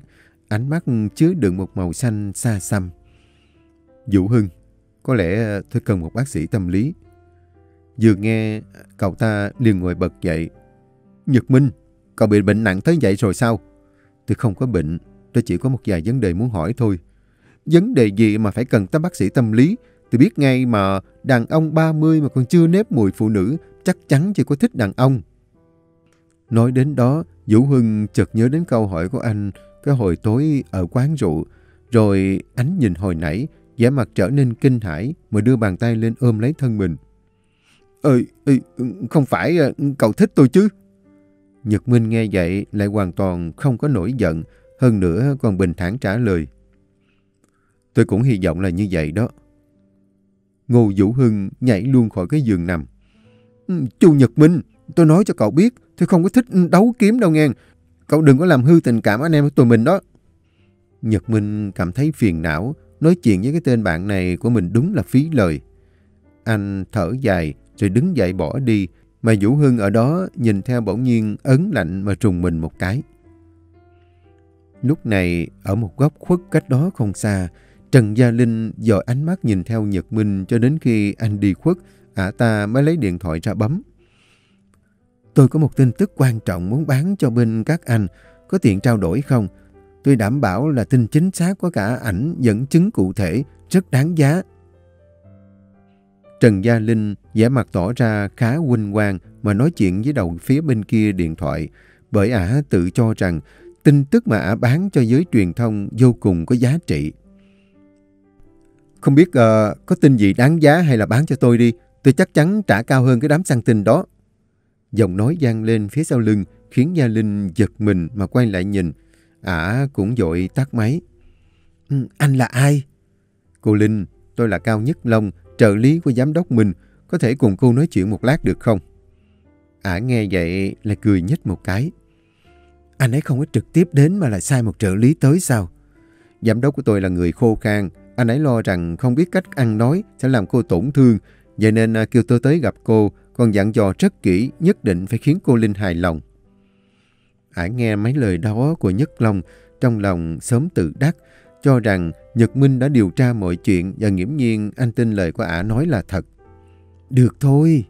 Ánh mắt chứa đựng một màu xanh xa xăm. Vũ Hưng, có lẽ tôi cần một bác sĩ tâm lý. Vừa nghe, cậu ta liền ngồi bật dậy. Nhật Minh, cậu bị bệnh nặng tới vậy rồi sao? Tôi không có bệnh, tôi chỉ có một vài vấn đề muốn hỏi thôi. Vấn đề gì mà phải cần tới bác sĩ tâm lý? Tôi biết ngay mà, đàn ông 30 mà còn chưa nếm mùi phụ nữ, chắc chắn chỉ có thích đàn ông. Nói đến đó, Vũ Hưng chợt nhớ đến câu hỏi của anh cái hồi tối ở quán rượu. Rồi ánh nhìn hồi nãy, vẻ mặt trở nên kinh hãi mà đưa bàn tay lên ôm lấy thân mình. Ơi, không phải cậu thích tôi chứ? Nhật Minh nghe vậy lại hoàn toàn không có nổi giận, hơn nữa còn bình thản trả lời. Tôi cũng hy vọng là như vậy đó. Ngô Vũ Hưng nhảy luôn khỏi cái giường nằm. Chu Nhật Minh, tôi nói cho cậu biết, tôi không có thích đấu kiếm đâu nghe. Cậu đừng có làm hư tình cảm anh em của tụi mình đó. Nhật Minh cảm thấy phiền não. Nói chuyện với cái tên bạn này của mình đúng là phí lời. Anh thở dài rồi đứng dậy bỏ đi. Mà Vũ Hưng ở đó nhìn theo bỗng nhiên ớn lạnh mà trùng mình một cái. Lúc này ở một góc khuất cách đó không xa, Trần Gia Linh dò ánh mắt nhìn theo Nhật Minh cho đến khi anh đi khuất, ả ta mới lấy điện thoại ra bấm. Tôi có một tin tức quan trọng muốn bán cho bên các anh, có tiện trao đổi không? Tôi đảm bảo là tin chính xác có cả ảnh dẫn chứng cụ thể, rất đáng giá. Trần Gia Linh vẻ mặt tỏ ra khá huynh hoang mà nói chuyện với đầu phía bên kia điện thoại, bởi ả tự cho rằng tin tức mà ả bán cho giới truyền thông vô cùng có giá trị. Không biết có tin gì đáng giá hay là bán cho tôi đi, tôi chắc chắn trả cao hơn cái đám săn tin đó. Giọng nói vang lên phía sau lưng khiến Gia Linh giật mình mà quay lại nhìn. Ả cũng vội tắt máy. Anh là ai? Cô Linh, tôi là Cao Nhất Long, trợ lý của giám đốc mình. Có thể cùng cô nói chuyện một lát được không? Ả nghe vậy là cười nhếch một cái. Anh ấy không có trực tiếp đến mà lại sai một trợ lý tới sao? Giám đốc của tôi là người khô khan, anh ấy lo rằng không biết cách ăn nói sẽ làm cô tổn thương, vậy nên kêu tôi tới gặp cô, còn dặn dò rất kỹ, nhất định phải khiến cô Linh hài lòng. Ả nghe mấy lời đó của Nhất Long, trong lòng sớm tự đắc, cho rằng Nhật Minh đã điều tra mọi chuyện và nghiễm nhiên anh tin lời của Ả nói là thật. Được thôi.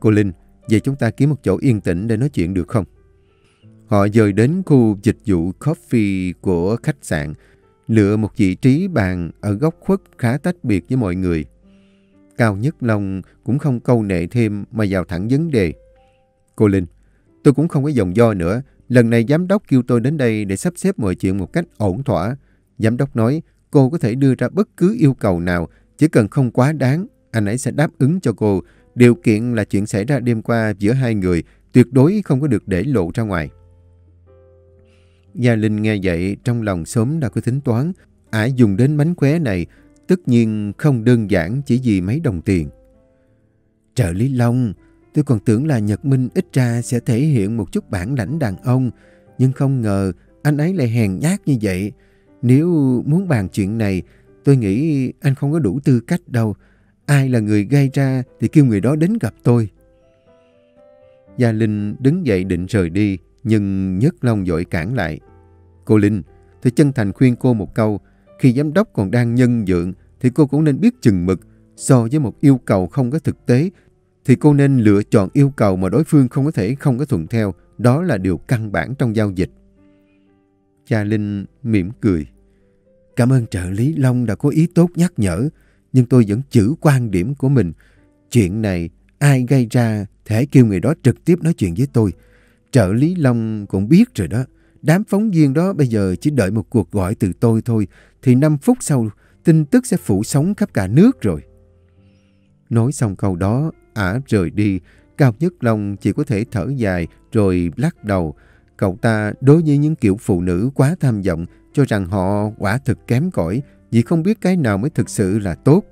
Cô Linh, vậy chúng ta kiếm một chỗ yên tĩnh để nói chuyện được không? Họ dời đến khu dịch vụ coffee của khách sạn, lựa một vị trí bàn ở góc khuất khá tách biệt với mọi người. Cao Nhất Long cũng không câu nệ thêm mà vào thẳng vấn đề. Cô Linh, tôi cũng không có vòng vo nữa. Lần này giám đốc kêu tôi đến đây để sắp xếp mọi chuyện một cách ổn thỏa. Giám đốc nói cô có thể đưa ra bất cứ yêu cầu nào, chỉ cần không quá đáng, anh ấy sẽ đáp ứng cho cô. Điều kiện là chuyện xảy ra đêm qua giữa hai người tuyệt đối không có được để lộ ra ngoài. Gia Linh nghe vậy trong lòng sớm đã có tính toán. Ả dùng đến mánh khóe này tất nhiên không đơn giản chỉ vì mấy đồng tiền. Trợ lý Long, tôi còn tưởng là Nhật Minh ít ra sẽ thể hiện một chút bản lãnh đàn ông, nhưng không ngờ anh ấy lại hèn nhát như vậy. Nếu muốn bàn chuyện này, tôi nghĩ anh không có đủ tư cách đâu. Ai là người gây ra thì kêu người đó đến gặp tôi. Gia Linh đứng dậy định rời đi, nhưng Nhất Long vội cản lại. Cô Linh, tôi chân thành khuyên cô một câu. Khi giám đốc còn đang nhân nhượng thì cô cũng nên biết chừng mực. So với một yêu cầu không có thực tế thì cô nên lựa chọn yêu cầu mà đối phương không có thể không có thuận theo. Đó là điều căn bản trong giao dịch. Cha Linh mỉm cười. Cảm ơn trợ lý Long đã có ý tốt nhắc nhở, nhưng tôi vẫn giữ quan điểm của mình. Chuyện này ai gây ra thể kêu người đó trực tiếp nói chuyện với tôi. Trợ lý Long cũng biết rồi đó. Đám phóng viên đó bây giờ chỉ đợi một cuộc gọi từ tôi thôi, thì 5 phút sau tin tức sẽ phủ sóng khắp cả nước rồi. Nói xong câu đó, Ả rời đi. Cao Nhất Long chỉ có thể thở dài rồi lắc đầu. Cậu ta đối với những kiểu phụ nữ quá tham vọng, cho rằng họ quả thực kém cỏi, vì không biết cái nào mới thực sự là tốt.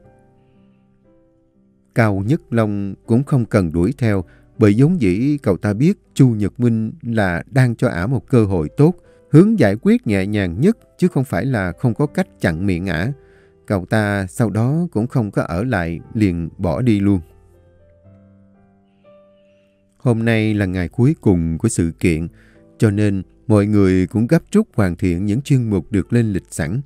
Cao Nhất Long cũng không cần đuổi theo, bởi vốn dĩ cậu ta biết Chu Nhật Minh là đang cho Ả một cơ hội tốt, hướng giải quyết nhẹ nhàng nhất chứ không phải là không có cách chặn miệng Ả. Cậu ta sau đó cũng không có ở lại, liền bỏ đi luôn. Hôm nay là ngày cuối cùng của sự kiện, cho nên mọi người cũng gấp rút hoàn thiện những chuyên mục được lên lịch sẵn,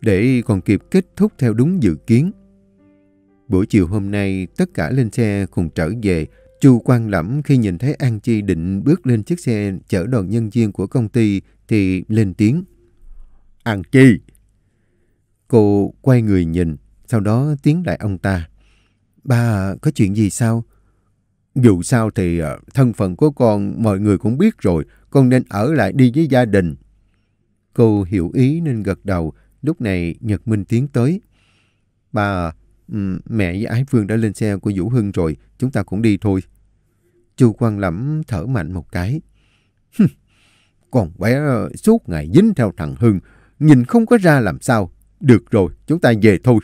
để còn kịp kết thúc theo đúng dự kiến. Buổi chiều hôm nay tất cả lên xe cùng trở về. Chu Quang Lẫm khi nhìn thấy An Chi định bước lên chiếc xe chở đoàn nhân viên của công ty thì lên tiếng. An Chi! Cô quay người nhìn, sau đó tiến lại ông ta. Ba, có chuyện gì sao? Dù sao thì thân phận của con mọi người cũng biết rồi, con nên ở lại đi với gia đình. Cô hiểu ý nên gật đầu. Lúc này Nhật Minh tiến tới. Ba, mẹ với Ái Phương đã lên xe của Vũ Hưng rồi, chúng ta cũng đi thôi. Chu Quang Lẫm thở mạnh một cái. Còn bé suốt ngày dính theo thằng Hưng, nhìn không có ra làm sao. Được rồi, chúng ta về thôi.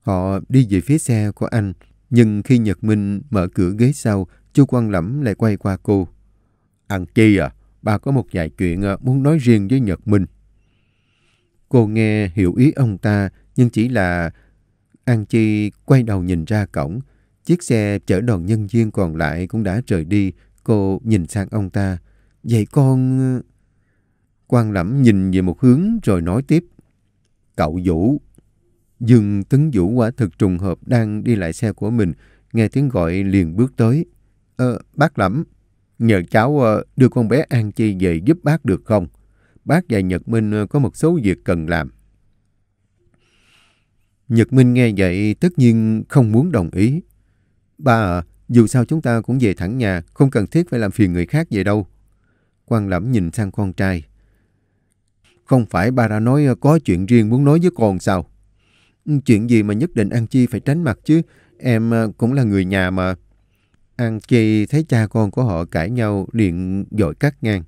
Họ đi về phía xe của anh, nhưng khi Nhật Minh mở cửa ghế sau, Chu Quang Lẫm lại quay qua cô. An Chi à, ba có một vài chuyện muốn nói riêng với Nhật Minh. Cô nghe hiểu ý ông ta, nhưng chỉ là... An Chi quay đầu nhìn ra cổng. Chiếc xe chở đoàn nhân viên còn lại cũng đã rời đi. Cô nhìn sang ông ta. Vậy con... Quang Lẫm nhìn về một hướng rồi nói tiếp. Cậu Vũ. Dương Tấn Vũ quả thực trùng hợp đang đi lại xe của mình. Nghe tiếng gọi liền bước tới. Bác Lẫm, nhờ cháu đưa con bé An Chi về giúp bác được không? Bác và Nhật Minh có một số việc cần làm. Nhật Minh nghe vậy tất nhiên không muốn đồng ý. Ba à, dù sao chúng ta cũng về thẳng nhà, không cần thiết phải làm phiền người khác về đâu. Quang Lẫm nhìn sang con trai. Không phải ba đã nói có chuyện riêng muốn nói với con sao? Chuyện gì mà nhất định An Chi phải tránh mặt chứ, em cũng là người nhà mà. An Chi thấy cha con của họ cãi nhau liền vội cắt ngang.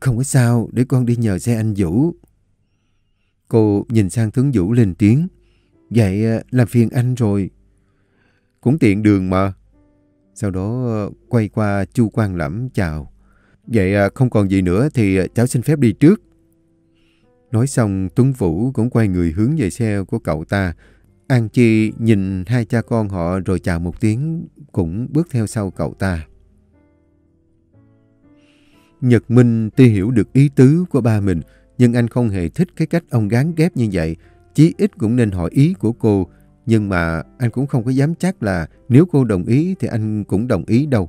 Không có sao, để con đi nhờ xe anh Vũ. Cô nhìn sang Tuấn Vũ lên tiếng. Vậy làm phiền anh rồi. cũng tiện đường mà. Sau đó quay qua Chu Quang Lẫm chào. Vậy không còn gì nữa thì cháu xin phép đi trước. Nói xong Tuấn Vũ cũng quay người hướng về xe của cậu ta. An Chi nhìn hai cha con họ rồi chào một tiếng, cũng bước theo sau cậu ta. Nhật Minh tuy hiểu được ý tứ của ba mình, nhưng anh không hề thích cái cách ông gán ghép như vậy. Chí ít cũng nên hỏi ý của cô. Nhưng mà anh cũng không có dám chắc là nếu cô đồng ý thì anh cũng đồng ý đâu.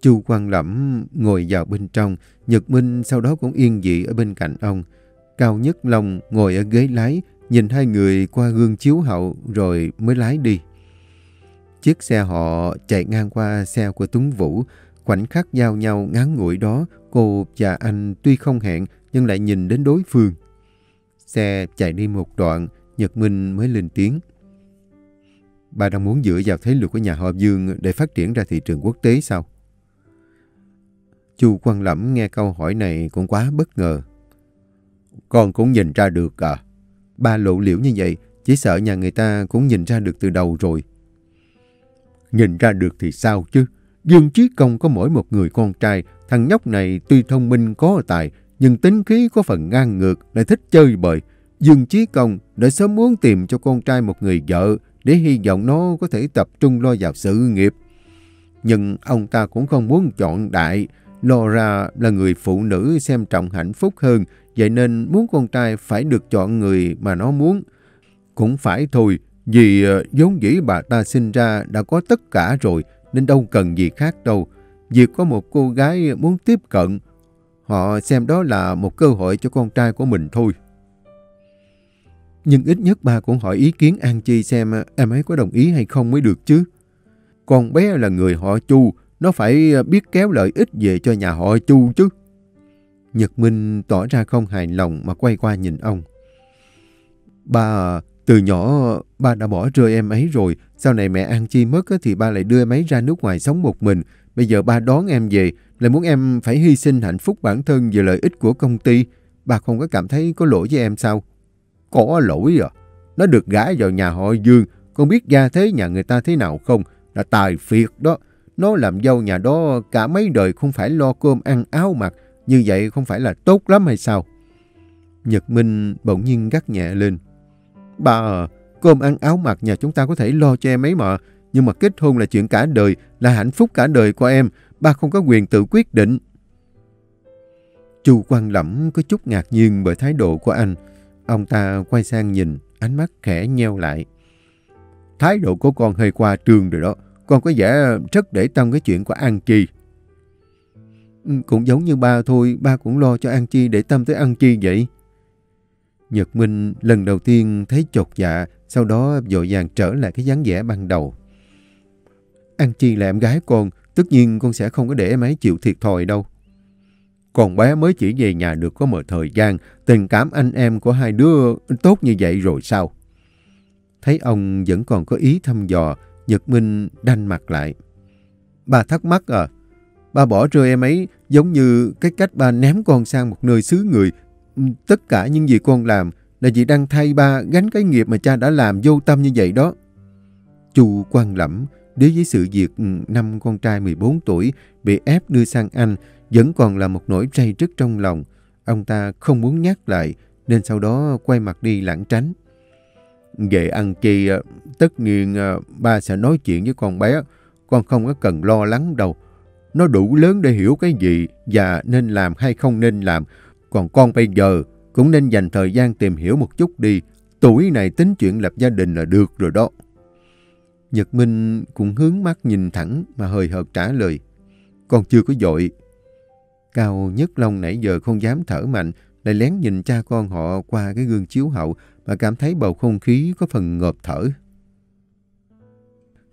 Chu Quang Lẫm ngồi vào bên trong, Nhật Minh sau đó cũng yên vị ở bên cạnh ông. Cao Nhất Long ngồi ở ghế lái, nhìn hai người qua gương chiếu hậu rồi mới lái đi. Chiếc xe họ chạy ngang qua xe của Tuấn Vũ. Khoảnh khắc giao nhau ngắn ngủi đó, cô và anh tuy không hẹn nhưng lại nhìn đến đối phương. Xe chạy đi một đoạn, Nhật Minh mới lên tiếng. Bà đang muốn dựa vào thế lực của nhà họ Dương để phát triển ra thị trường quốc tế sao? Chu Quang Lẫm nghe câu hỏi này cũng quá bất ngờ. Con cũng nhìn ra được à? Ba lộ liễu như vậy, chỉ sợ nhà người ta cũng nhìn ra được từ đầu rồi. Nhìn ra được thì sao chứ? Dương Chí Công có mỗi một người con trai, thằng nhóc này tuy thông minh có tài, nhưng tính khí có phần ngang ngược, lại thích chơi bời. Dương Chí Công đã sớm muốn tìm cho con trai một người vợ để hy vọng nó có thể tập trung lo vào sự nghiệp. Nhưng ông ta cũng không muốn chọn đại, lo ra là người phụ nữ xem trọng hạnh phúc hơn, vậy nên muốn con trai phải được chọn người mà nó muốn. Cũng phải thôi, vì vốn dĩ bà ta sinh ra đã có tất cả rồi, nên đâu cần gì khác đâu. Việc có một cô gái muốn tiếp cận, họ xem đó là một cơ hội cho con trai của mình thôi. Nhưng ít nhất ba cũng hỏi ý kiến An Chi xem em ấy có đồng ý hay không mới được chứ. Con bé là người họ Chu, nó phải biết kéo lợi ích về cho nhà họ Chu chứ. Nhật Minh tỏ ra không hài lòng mà quay qua nhìn ông. Ba, từ nhỏ ba đã bỏ rơi em ấy rồi. Sau này mẹ An Chi mất thì ba lại đưa em ấy ra nước ngoài sống một mình. Bây giờ ba đón em về, lại muốn em phải hy sinh hạnh phúc bản thân về lợi ích của công ty. Ba không có cảm thấy có lỗi với em sao? Có lỗi à? Nó được gả vào nhà họ Dương. Con biết gia thế nhà người ta thế nào không? Là tài phiệt đó. Nó làm dâu nhà đó cả mấy đời không phải lo cơm ăn áo mặc. Như vậy không phải là tốt lắm hay sao? Nhật Minh bỗng nhiên gắt nhẹ lên. Ba à, cơm ăn áo mặc nhà chúng ta có thể lo cho em ấy mà. Nhưng mà kết hôn là chuyện cả đời, là hạnh phúc cả đời của em. Ba không có quyền tự quyết định. Chu Quang Lẫm có chút ngạc nhiên bởi thái độ của anh. Ông ta quay sang nhìn, ánh mắt khẽ nheo lại. Thái độ của con hơi qua trường rồi đó. Con có vẻ rất để tâm cái chuyện của An Chi. Cũng giống như ba thôi, ba cũng lo cho An Chi, để tâm tới An Chi vậy. Nhật Minh lần đầu tiên thấy chột dạ, sau đó vội vàng trở lại cái dáng vẻ ban đầu. An Chi là em gái con, tất nhiên con sẽ không có để em ấy chịu thiệt thòi đâu. Còn bé mới chỉ về nhà được có một thời gian, tình cảm anh em của hai đứa tốt như vậy rồi sao? Thấy ông vẫn còn có ý thăm dò, Nhật Minh đanh mặt lại. Ba thắc mắc à? Ba bỏ rơi em ấy giống như cái cách ba ném con sang một nơi xứ người. Tất cả những gì con làm là vì đang thay ba gánh cái nghiệp mà cha đã làm vô tâm như vậy đó. Chu Quang Lẫm đối với sự việc năm con trai 14 tuổi bị ép đưa sang Anh vẫn còn là một nỗi ray rứt trong lòng. Ông ta không muốn nhắc lại nên sau đó quay mặt đi lảng tránh. Về An Chi, tất nhiên ba sẽ nói chuyện với con bé. Con không có cần lo lắng đâu. Nó đủ lớn để hiểu cái gì và nên làm hay không nên làm. Còn con bây giờ cũng nên dành thời gian tìm hiểu một chút đi. Tuổi này tính chuyện lập gia đình là được rồi đó. Nhật Minh cũng hướng mắt nhìn thẳng mà hời hợt trả lời. Con chưa có vội. Cao Nhất Long nãy giờ không dám thở mạnh, lại lén nhìn cha con họ qua cái gương chiếu hậu mà cảm thấy bầu không khí có phần ngộp thở.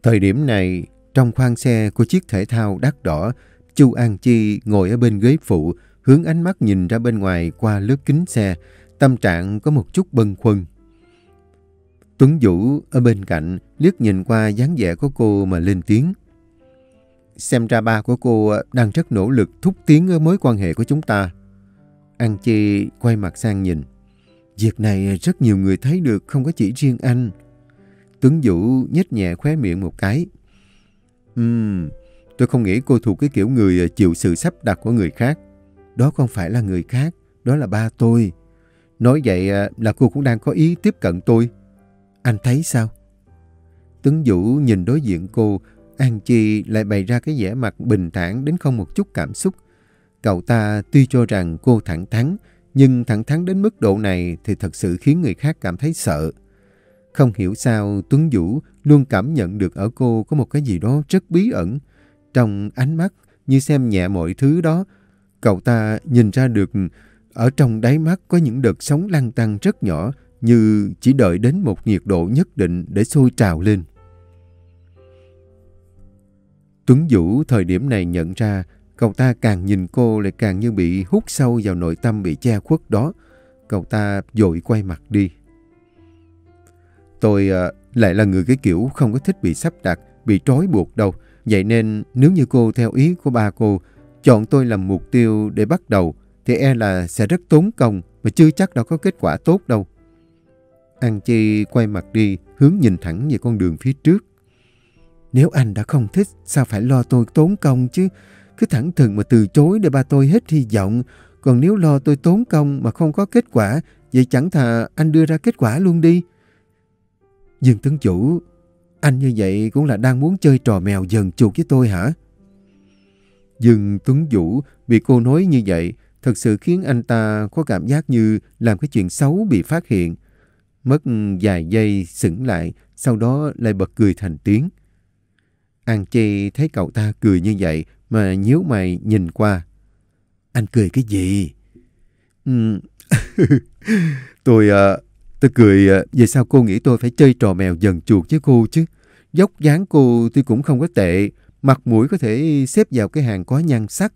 Thời điểm này, trong khoang xe của chiếc thể thao đắt đỏ, Chu An Chi ngồi ở bên ghế phụ, hướng ánh mắt nhìn ra bên ngoài qua lớp kính xe, tâm trạng có một chút bâng khuâng. Tuấn Vũ ở bên cạnh liếc nhìn qua dáng vẻ của cô mà lên tiếng. Xem ra ba của cô đang rất nỗ lực thúc tiến mối quan hệ của chúng ta. An Chi quay mặt sang nhìn. Việc này rất nhiều người thấy được, không có chỉ riêng anh. Tuấn Vũ nhếch nhẹ khóe miệng một cái. Tôi không nghĩ cô thuộc cái kiểu người chịu sự sắp đặt của người khác. Đó không phải là người khác, đó là ba tôi. Nói vậy là cô cũng đang có ý tiếp cận tôi. Anh thấy sao? Tuấn Vũ nhìn đối diện cô, An Chi lại bày ra cái vẻ mặt bình thản đến không một chút cảm xúc. Cậu ta tuy cho rằng cô thẳng thắn, nhưng thẳng thắn đến mức độ này thì thật sự khiến người khác cảm thấy sợ. Không hiểu sao Tuấn Vũ luôn cảm nhận được ở cô có một cái gì đó rất bí ẩn. Trong ánh mắt như xem nhẹ mọi thứ đó, cậu ta nhìn ra được ở trong đáy mắt có những đợt sóng lăn tăn rất nhỏ, như chỉ đợi đến một nhiệt độ nhất định để sôi trào lên. Tuấn Vũ thời điểm này nhận ra cậu ta càng nhìn cô lại càng như bị hút sâu vào nội tâm bị che khuất đó. Cậu ta vội quay mặt đi. Tôi lại là người cái kiểu không có thích bị sắp đặt, bị trói buộc đâu. Vậy nên nếu như cô theo ý của ba cô chọn tôi làm mục tiêu để bắt đầu thì e là sẽ rất tốn công mà chưa chắc đã có kết quả tốt đâu. An Chi quay mặt đi, hướng nhìn thẳng về con đường phía trước. Nếu anh đã không thích, sao phải lo tôi tốn công chứ? Cứ thẳng thừng mà từ chối để ba tôi hết hy vọng. Còn nếu lo tôi tốn công mà không có kết quả, vậy chẳng thà anh đưa ra kết quả luôn đi. Dương Tướng Chủ, anh như vậy cũng là đang muốn chơi trò mèo dần chuột với tôi hả? Dương Tuấn Vũ bị cô nói như vậy, thật sự khiến anh ta có cảm giác như làm cái chuyện xấu bị phát hiện. Mất vài giây sững lại, sau đó lại bật cười thành tiếng. An Chi thấy cậu ta cười như vậy mà nhíu mày nhìn qua. Anh cười cái gì? Tôi cười về sao cô nghĩ tôi phải chơi trò mèo dần chuột với cô chứ? Dốc dáng cô tôi cũng không có tệ, mặt mũi có thể xếp vào cái hàng có nhan sắc.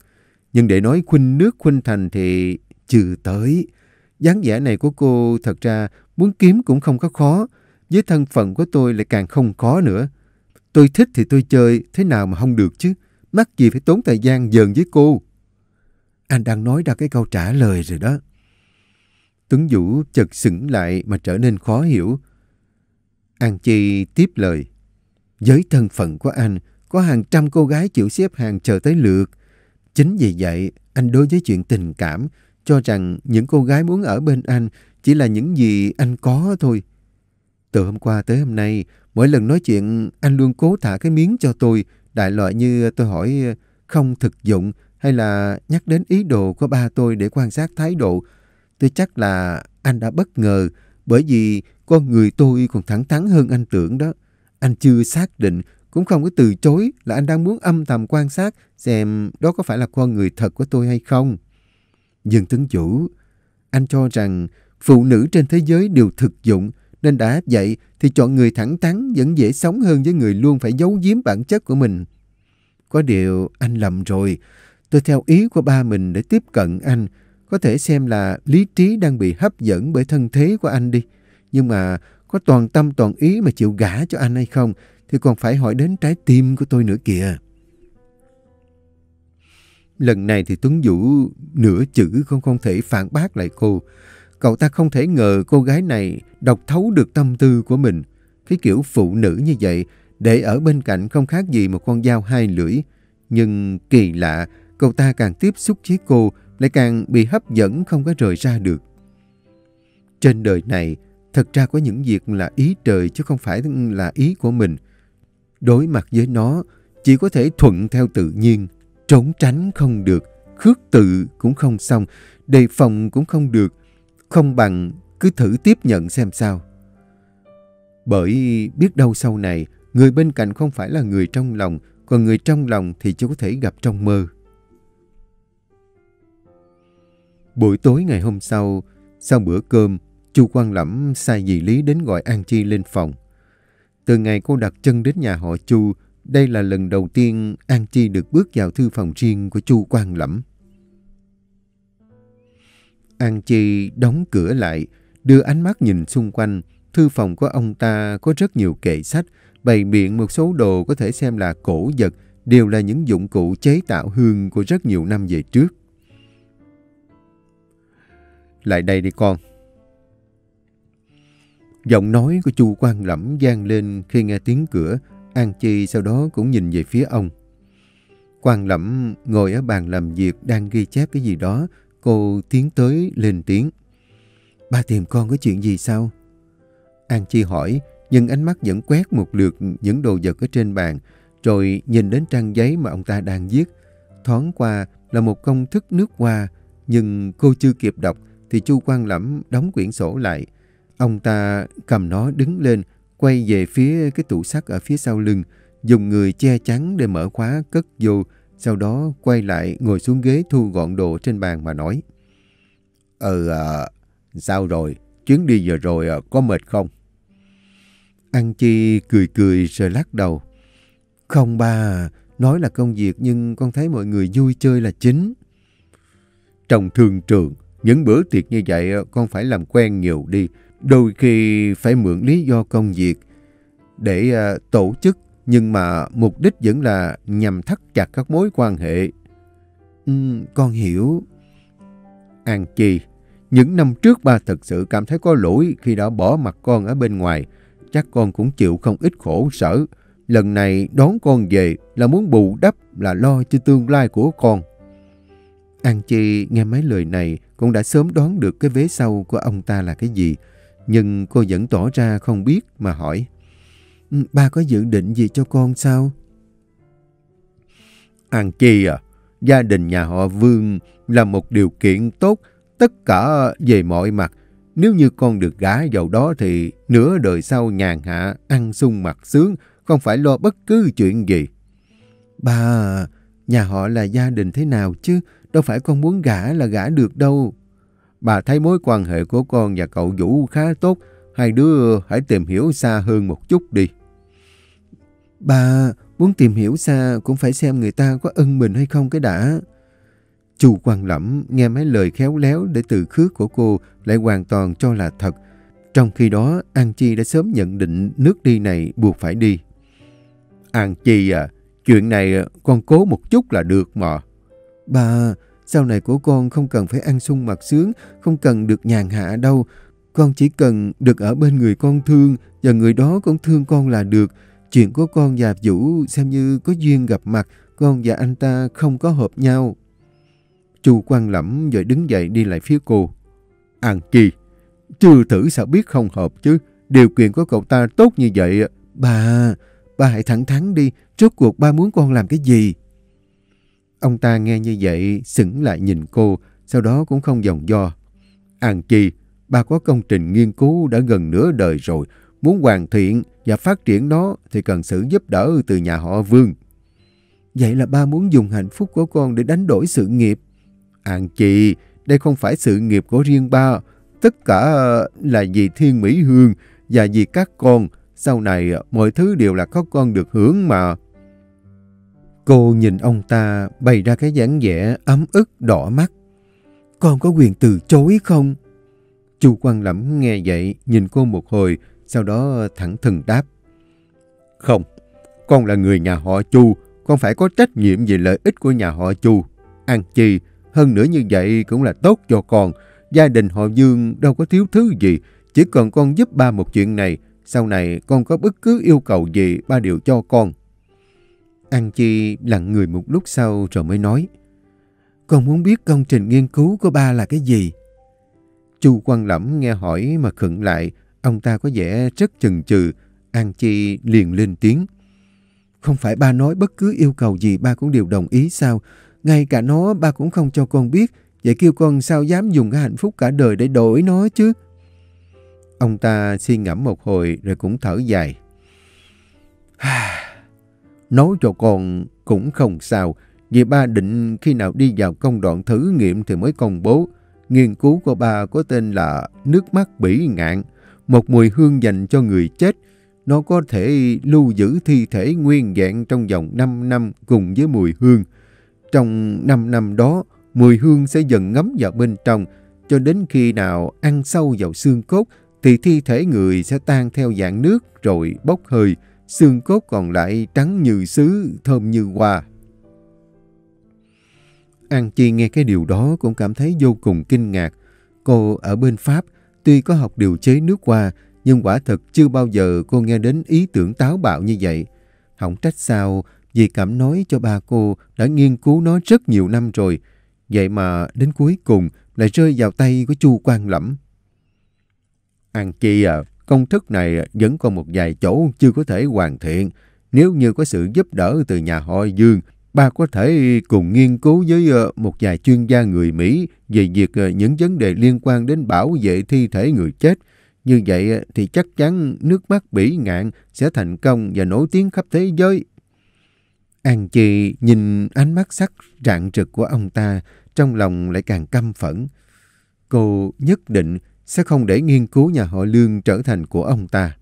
Nhưng để nói khuynh nước khuynh thành thì chưa tới. Dáng vẻ này của cô thật ra muốn kiếm cũng không có khó, với thân phận của tôi lại càng không khó nữa. Tôi thích thì tôi chơi, thế nào mà không được chứ? Mắc gì phải tốn thời gian giỡn với cô? Anh đang nói ra cái câu trả lời rồi đó. Tuấn Vũ chợt sững lại mà trở nên khó hiểu. An Chi tiếp lời. Với thân phận của anh, có hàng trăm cô gái chịu xếp hàng chờ tới lượt. Chính vì vậy, anh đối với chuyện tình cảm, cho rằng những cô gái muốn ở bên anh chỉ là những gì anh có thôi. Từ hôm qua tới hôm nay, mỗi lần nói chuyện anh luôn cố thả cái miếng cho tôi, đại loại như tôi hỏi không thực dụng hay là nhắc đến ý đồ của ba tôi để quan sát thái độ. Tôi chắc là anh đã bất ngờ, bởi vì con người tôi còn thẳng thắn hơn anh tưởng đó. Anh chưa xác định, cũng không có từ chối, là anh đang muốn âm thầm quan sát xem đó có phải là con người thật của tôi hay không. Dương Tướng Chủ, anh cho rằng phụ nữ trên thế giới đều thực dụng, nên đã vậy thì chọn người thẳng thắn vẫn dễ sống hơn với người luôn phải giấu giếm bản chất của mình. Có điều anh lầm rồi. Tôi theo ý của ba mình để tiếp cận anh. Có thể xem là lý trí đang bị hấp dẫn bởi thân thế của anh đi. Nhưng mà có toàn tâm toàn ý mà chịu gả cho anh hay không thì còn phải hỏi đến trái tim của tôi nữa kìa. Lần này thì Tuấn Vũ nửa chữ không thể phản bác lại cô. Cậu ta không thể ngờ cô gái này đọc thấu được tâm tư của mình. Cái kiểu phụ nữ như vậy, để ở bên cạnh không khác gì một con dao hai lưỡi. Nhưng kỳ lạ, cậu ta càng tiếp xúc với cô, lại càng bị hấp dẫn không có rời ra được. Trên đời này, thật ra có những việc là ý trời chứ không phải là ý của mình. Đối mặt với nó, chỉ có thể thuận theo tự nhiên, trốn tránh không được, khước từ cũng không xong, đề phòng cũng không được. Không bằng cứ thử tiếp nhận xem sao. Bởi biết đâu sau này, người bên cạnh không phải là người trong lòng, còn người trong lòng thì chỉ có thể gặp trong mơ. Buổi tối ngày hôm sau, sau bữa cơm, Chu Quang Lẫm sai dì Lý đến gọi An Chi lên phòng. Từ ngày cô đặt chân đến nhà họ Chu, đây là lần đầu tiên An Chi được bước vào thư phòng riêng của Chu Quang Lẫm. An Chi đóng cửa lại, đưa ánh mắt nhìn xung quanh. Thư phòng của ông ta có rất nhiều kệ sách, bày biện một số đồ có thể xem là cổ vật, đều là những dụng cụ chế tạo hương của rất nhiều năm về trước. Lại đây đi con. Giọng nói của Chu Quang Lẫm vang lên khi nghe tiếng cửa. An Chi sau đó cũng nhìn về phía ông. Quang Lẫm ngồi ở bàn làm việc đang ghi chép cái gì đó. Cô tiến tới lên tiếng. Ba tìm con có chuyện gì sao? An Chi hỏi, nhưng ánh mắt vẫn quét một lượt những đồ vật ở trên bàn, rồi nhìn đến trang giấy mà ông ta đang viết. Thoáng qua là một công thức nước hoa, nhưng cô chưa kịp đọc thì Chu Quang Lẫm đóng quyển sổ lại. Ông ta cầm nó đứng lên, quay về phía cái tủ sắt ở phía sau lưng, dùng người che chắn để mở khóa cất vô, sau đó quay lại ngồi xuống ghế thu gọn đồ trên bàn mà nói. Sao rồi? Chuyến đi vừa rồi có mệt không? An Chi cười cười rồi lắc đầu. Không ba, nói là công việc nhưng con thấy mọi người vui chơi là chính. Trong thương trường, những bữa tiệc như vậy con phải làm quen nhiều đi. Đôi khi phải mượn lý do công việc để tổ chức, nhưng mà mục đích vẫn là nhằm thắt chặt các mối quan hệ. Con hiểu. An Chi, những năm trước ba thật sự cảm thấy có lỗi khi đã bỏ mặt con ở bên ngoài. Chắc con cũng chịu không ít khổ sở. Lần này đón con về là muốn bù đắp, là lo cho tương lai của con. An Chi nghe mấy lời này cũng đã sớm đoán được cái vế sau của ông ta là cái gì. Nhưng cô vẫn tỏ ra không biết mà hỏi. Ba có dự định gì cho con sao? An Chi à, gia đình nhà họ Vương là một điều kiện tốt tất cả về mọi mặt. Nếu như con được gả vào đó thì nửa đời sau nhàn hạ, ăn sung mặc sướng, không phải lo bất cứ chuyện gì. Ba, nhà họ là gia đình thế nào chứ? Đâu phải con muốn gả là gả được đâu. Bà thấy mối quan hệ của con và cậu Vũ khá tốt. Hai đứa hãy tìm hiểu xa hơn một chút đi. Bà muốn tìm hiểu xa cũng phải xem người ta có ưng mình hay không cái đã. Chu Quang Lẫm nghe mấy lời khéo léo để từ khước của cô lại hoàn toàn cho là thật. Trong khi đó An Chi đã sớm nhận định nước đi này buộc phải đi. An Chi à, chuyện này con cố một chút là được mà. Bà, sau này của con không cần phải ăn sung mặc sướng, không cần được nhàn hạ đâu. Con chỉ cần được ở bên người con thương và người đó cũng thương con là được. Chuyện của con và Vũ xem như có duyên gặp mặt, con và anh ta không có hợp nhau. Chu Quang Lẫm rồi đứng dậy đi lại phía cô. An Chi, chưa thử sao biết không hợp chứ. Điều kiện của cậu ta tốt như vậy. Ba hãy thẳng thắn đi. Rốt cuộc ba muốn con làm cái gì? Ông ta nghe như vậy sững lại nhìn cô, sau đó cũng không vòng vo. An Chi, ba có công trình nghiên cứu đã gần nửa đời rồi. Muốn hoàn thiện và phát triển nó thì cần sự giúp đỡ từ nhà họ Vương. Vậy là ba muốn dùng hạnh phúc của con để đánh đổi sự nghiệp. An Chi, đây không phải sự nghiệp của riêng ba. Tất cả là vì Thiên Mỹ Hương và vì các con. Sau này mọi thứ đều là các con được hưởng mà. Cô nhìn ông ta bày ra cái dáng vẻ ấm ức đỏ mắt. Con có quyền từ chối không? Chu Quang Lẫm nghe vậy nhìn cô một hồi, sau đó thẳng thừng đáp. Không, con là người nhà họ Chu, con phải có trách nhiệm về lợi ích của nhà họ Chu. An Chi, hơn nữa như vậy cũng là tốt cho con. Gia đình họ Dương đâu có thiếu thứ gì, chỉ cần con giúp ba một chuyện này, sau này con có bất cứ yêu cầu gì ba đều cho con. An Chi lặng người một lúc sau rồi mới nói. Con muốn biết công trình nghiên cứu của ba là cái gì? Chu Quang Lẫm nghe hỏi mà khựng lại, ông ta có vẻ rất chần chừ. An Chi liền lên tiếng. Không phải ba nói bất cứ yêu cầu gì ba cũng đều đồng ý sao? Ngay cả nó ba cũng không cho con biết, vậy kêu con sao dám dùng cái hạnh phúc cả đời để đổi nó chứ? Ông ta suy ngẫm một hồi rồi cũng thở dài. Nói cho con cũng không sao, vì ba định khi nào đi vào công đoạn thử nghiệm thì mới công bố. Nghiên cứu của ba có tên là Nước Mắt Bỉ Ngạn, một mùi hương dành cho người chết. Nó có thể lưu giữ thi thể nguyên vẹn trong vòng 5 năm cùng với mùi hương. Trong 5 năm đó, mùi hương sẽ dần ngấm vào bên trong, cho đến khi nào ăn sâu vào xương cốt thì thi thể người sẽ tan theo dạng nước rồi bốc hơi. Xương cốt còn lại trắng như sứ, thơm như hoa. An Chi nghe cái điều đó cũng cảm thấy vô cùng kinh ngạc. Cô ở bên Pháp tuy có học điều chế nước hoa, nhưng quả thật chưa bao giờ cô nghe đến ý tưởng táo bạo như vậy. Không trách sao, dì Cẩm nói cho ba cô đã nghiên cứu nó rất nhiều năm rồi, vậy mà đến cuối cùng lại rơi vào tay của Chu Quang Lẫm. An Chi à, công thức này vẫn còn một vài chỗ chưa có thể hoàn thiện. Nếu như có sự giúp đỡ từ nhà họ Dương, ba có thể cùng nghiên cứu với một vài chuyên gia người Mỹ về việc những vấn đề liên quan đến bảo vệ thi thể người chết. Như vậy thì chắc chắn nước mắt bỉ ngạn sẽ thành công và nổi tiếng khắp thế giới. An Chi nhìn ánh mắt sắc rạng rực của ông ta, trong lòng lại càng căm phẫn. Cô nhất định sẽ không để nghiên cứu nhà họ Lương trở thành của ông ta.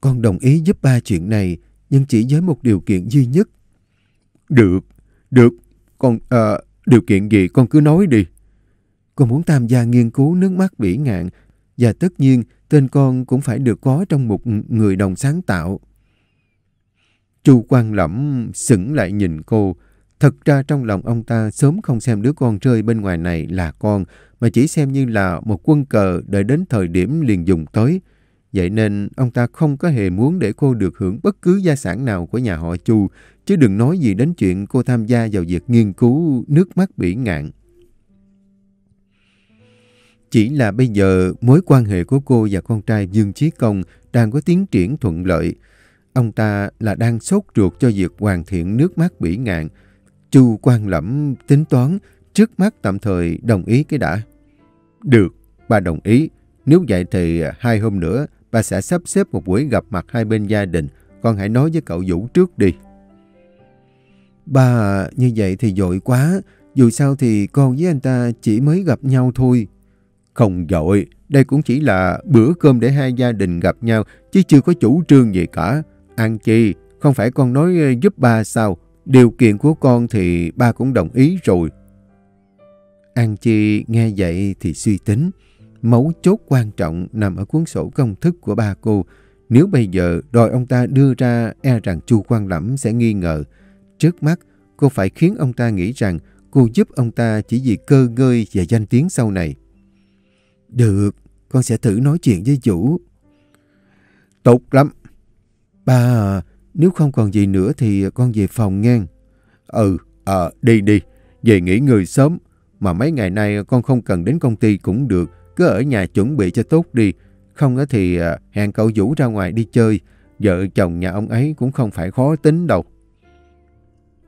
Con đồng ý giúp ba chuyện này, nhưng chỉ với một điều kiện duy nhất. Được, con điều kiện gì con cứ nói đi. Con muốn tham gia nghiên cứu nước mắt bỉ ngạn, và tất nhiên tên con cũng phải được có trong một người đồng sáng tạo. Chu Quang Lẫm sững lại nhìn cô. Thật ra trong lòng ông ta sớm không xem đứa con rơi bên ngoài này là con, mà chỉ xem như là một quân cờ đợi đến thời điểm liền dùng tới. Vậy nên ông ta không có hề muốn để cô được hưởng bất cứ gia sản nào của nhà họ Chu, chứ đừng nói gì đến chuyện cô tham gia vào việc nghiên cứu nước mắt bỉ ngạn. Chỉ là bây giờ mối quan hệ của cô và con trai Dương Chí Công đang có tiến triển thuận lợi. Ông ta là đang sốt ruột cho việc hoàn thiện nước mắt bỉ ngạn. Chu Quang Lẫm tính toán, trước mắt tạm thời đồng ý cái đã. Được, ba đồng ý. Nếu vậy thì 2 hôm nữa ba sẽ sắp xếp một buổi gặp mặt hai bên gia đình. Con hãy nói với cậu Vũ trước đi. Ba, như vậy thì vội quá. Dù sao thì con với anh ta chỉ mới gặp nhau thôi. Không vội, đây cũng chỉ là bữa cơm để hai gia đình gặp nhau, chứ chưa có chủ trương gì cả. An Chi, không phải con nói giúp ba sao? Điều kiện của con thì ba cũng đồng ý rồi. An Chi nghe vậy thì suy tính. Mấu chốt quan trọng nằm ở cuốn sổ công thức của ba cô. Nếu bây giờ đòi ông ta đưa ra, e rằng Chu Quang Lẫm sẽ nghi ngờ. Trước mắt, cô phải khiến ông ta nghĩ rằng cô giúp ông ta chỉ vì cơ ngơi và danh tiếng sau này. Được, con sẽ thử nói chuyện với Vũ. Tốt lắm. Ba, nếu không còn gì nữa thì con về phòng nghe. Đi. Về nghỉ ngơi sớm. Mà mấy ngày nay con không cần đến công ty cũng được. Cứ ở nhà chuẩn bị cho tốt đi. Không thì hẹn cậu Vũ ra ngoài đi chơi. Vợ chồng nhà ông ấy cũng không phải khó tính đâu.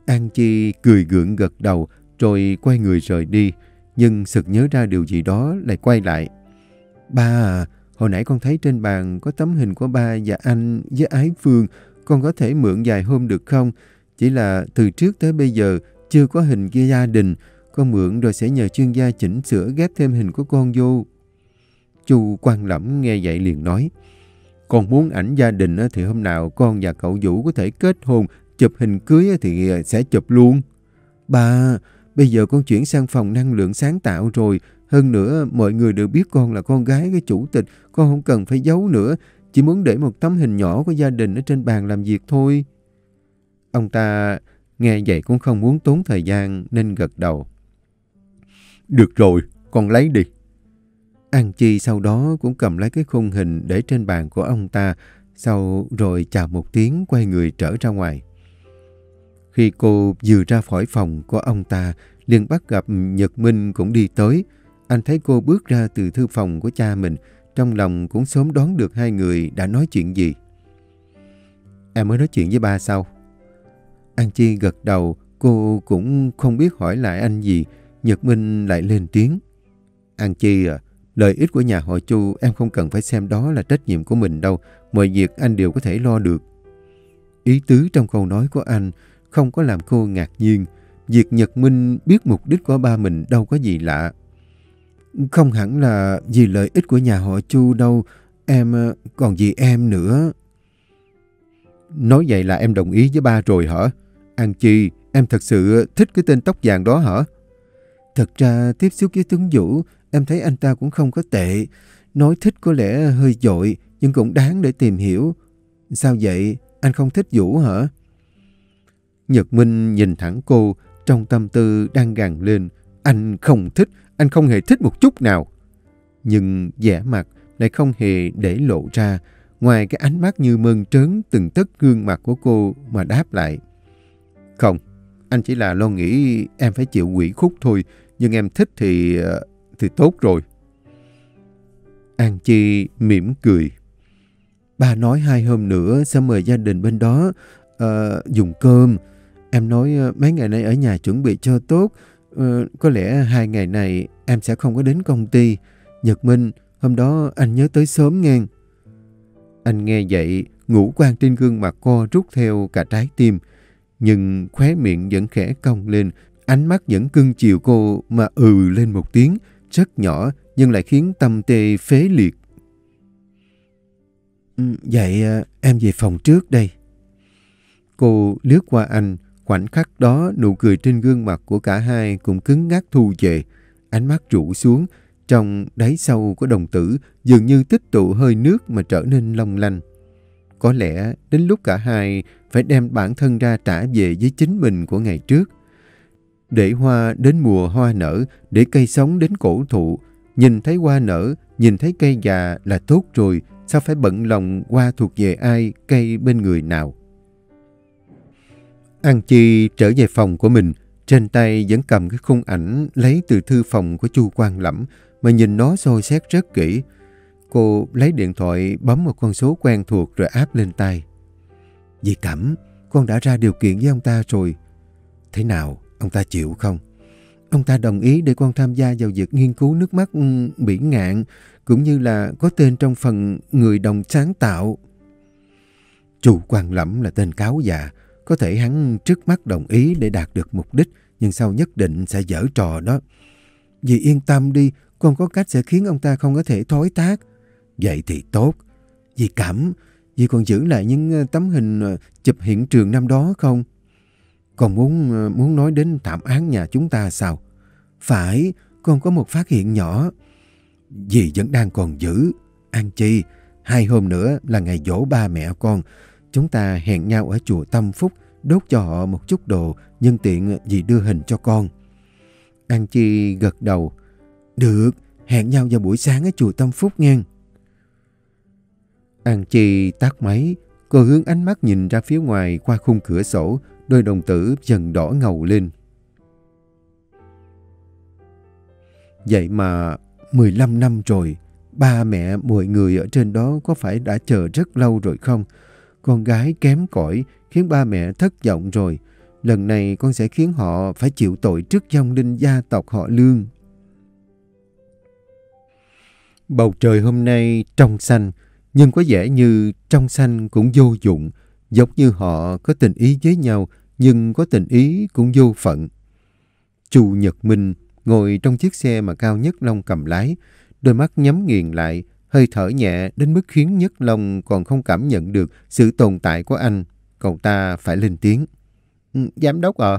An Chi cười gượng gật đầu rồi quay người rời đi. Nhưng sực nhớ ra điều gì đó lại quay lại. Ba à, hồi nãy con thấy trên bàn có tấm hình của ba và anh với Ái Phương. Con có thể mượn vài hôm được không? Chỉ là từ trước tới bây giờ chưa có hình kia gia đình. Con mượn rồi sẽ nhờ chuyên gia chỉnh sửa ghép thêm hình của con vô. Chu Quang Lẫm nghe vậy liền nói. Con muốn ảnh gia đình thì hôm nào con và cậu Vũ có thể kết hôn, chụp hình cưới thì sẽ chụp luôn. Ba, bây giờ con chuyển sang phòng năng lượng sáng tạo rồi. Hơn nữa mọi người đều biết con là con gái của chủ tịch. Con không cần phải giấu nữa. Chỉ muốn để một tấm hình nhỏ của gia đình ở trên bàn làm việc thôi. Ông ta nghe vậy cũng không muốn tốn thời gian nên gật đầu. Được rồi, con lấy đi. An Chi sau đó cũng cầm lấy cái khung hình để trên bàn của ông ta, sau rồi chào một tiếng quay người trở ra ngoài. Khi cô vừa ra khỏi phòng của ông ta, liền bắt gặp Nhật Minh cũng đi tới. Anh thấy cô bước ra từ thư phòng của cha mình, trong lòng cũng sớm đoán được hai người đã nói chuyện gì. Em mới nói chuyện với ba sao? An Chi gật đầu, cô cũng không biết hỏi lại anh gì. Nhật Minh lại lên tiếng. An Chi à, lợi ích của nhà họ Chu em không cần phải xem đó là trách nhiệm của mình đâu. Mọi việc anh đều có thể lo được. Ý tứ trong câu nói của anh không có làm cô ngạc nhiên. Việc Nhật Minh biết mục đích của ba mình đâu có gì lạ. Không hẳn là vì lợi ích của nhà họ Chu đâu. Em còn vì em nữa. Nói vậy là em đồng ý với ba rồi hả? An Chi, em thật sự thích cái tên tóc vàng đó hả? Thật ra tiếp xúc với Tuấn Vũ, em thấy anh ta cũng không có tệ. Nói thích có lẽ hơi dội, nhưng cũng đáng để tìm hiểu. Sao vậy? Anh không thích Vũ hả? Nhật Minh nhìn thẳng cô, trong tâm tư đang gằn lên. Anh không thích, anh không hề thích một chút nào. Nhưng vẻ mặt lại không hề để lộ ra, ngoài cái ánh mắt như mơn trớn từng tấc gương mặt của cô mà đáp lại. Không, anh chỉ là lo nghĩ em phải chịu ủy khúc thôi, nhưng em thích thì tốt rồi. An Chi mỉm cười. Ba nói 2 hôm nữa sẽ mời gia đình bên đó dùng cơm. Em nói mấy ngày nay ở nhà chuẩn bị cho tốt. Có lẽ 2 ngày này em sẽ không có đến công ty. Nhật Minh, hôm đó anh nhớ tới sớm nghe. Anh nghe vậy, ngũ quan trên gương mặt co rút theo cả trái tim. Nhưng khóe miệng vẫn khẽ cong lên, ánh mắt vẫn cưng chiều cô mà ừ lên một tiếng, rất nhỏ nhưng lại khiến tâm tê phế liệt. Vậy em về phòng trước đây. Cô lướt qua anh, khoảnh khắc đó nụ cười trên gương mặt của cả hai cũng cứng ngắc thu về, ánh mắt rũ xuống, trong đáy sâu của đồng tử dường như tích tụ hơi nước mà trở nên long lanh. Có lẽ đến lúc cả hai phải đem bản thân ra trả về với chính mình của ngày trước. Để hoa đến mùa hoa nở, để cây sống đến cổ thụ, nhìn thấy hoa nở, nhìn thấy cây già là tốt rồi, sao phải bận lòng hoa thuộc về ai, cây bên người nào. An Chi trở về phòng của mình, trên tay vẫn cầm cái khung ảnh lấy từ thư phòng của Chu Quang Lẫm mà nhìn nó soi xét rất kỹ. Cô lấy điện thoại bấm một con số quen thuộc rồi áp lên tai. Dì Cẩm, con đã ra điều kiện với ông ta rồi. Thế nào, ông ta chịu không? Ông ta đồng ý để con tham gia vào việc nghiên cứu nước mắt bỉ ngạn, cũng như là có tên trong phần người đồng sáng tạo. Chu Quang Lẫm là tên cáo già. Có thể hắn trước mắt đồng ý để đạt được mục đích, nhưng sau nhất định sẽ giở trò đó. Dì yên tâm đi, con có cách sẽ khiến ông ta không có thể thối tác. Vậy thì tốt. Dì Cẩm, dì còn giữ lại những tấm hình chụp hiện trường năm đó không? Con muốn nói đến thảm án nhà chúng ta sao? Phải, con có một phát hiện nhỏ. Dì vẫn đang còn giữ. An Chi, 2 hôm nữa là ngày giỗ ba mẹ con. Chúng ta hẹn nhau ở chùa Tâm Phúc, đốt cho họ một chút đồ, nhân tiện dì đưa hình cho con. An Chi gật đầu. Được, hẹn nhau vào buổi sáng ở chùa Tâm Phúc nghe. An Chi tắt máy, cô hướng ánh mắt nhìn ra phía ngoài qua khung cửa sổ, đôi đồng tử dần đỏ ngầu lên. Vậy mà 15 năm rồi, ba mẹ mọi người ở trên đó có phải đã chờ rất lâu rồi không? Con gái kém cỏi khiến ba mẹ thất vọng rồi. Lần này con sẽ khiến họ phải chịu tội trước vong linh gia tộc họ Lương. Bầu trời hôm nay trong xanh, nhưng có vẻ như trong xanh cũng vô dụng, giống như họ có tình ý với nhau, nhưng có tình ý cũng vô phận. Chu Nhật Minh ngồi trong chiếc xe mà Cao Nhất Long cầm lái, đôi mắt nhắm nghiền lại, hơi thở nhẹ đến mức khiến Nhất Long còn không cảm nhận được sự tồn tại của anh. Cậu ta phải lên tiếng. Giám đốc à?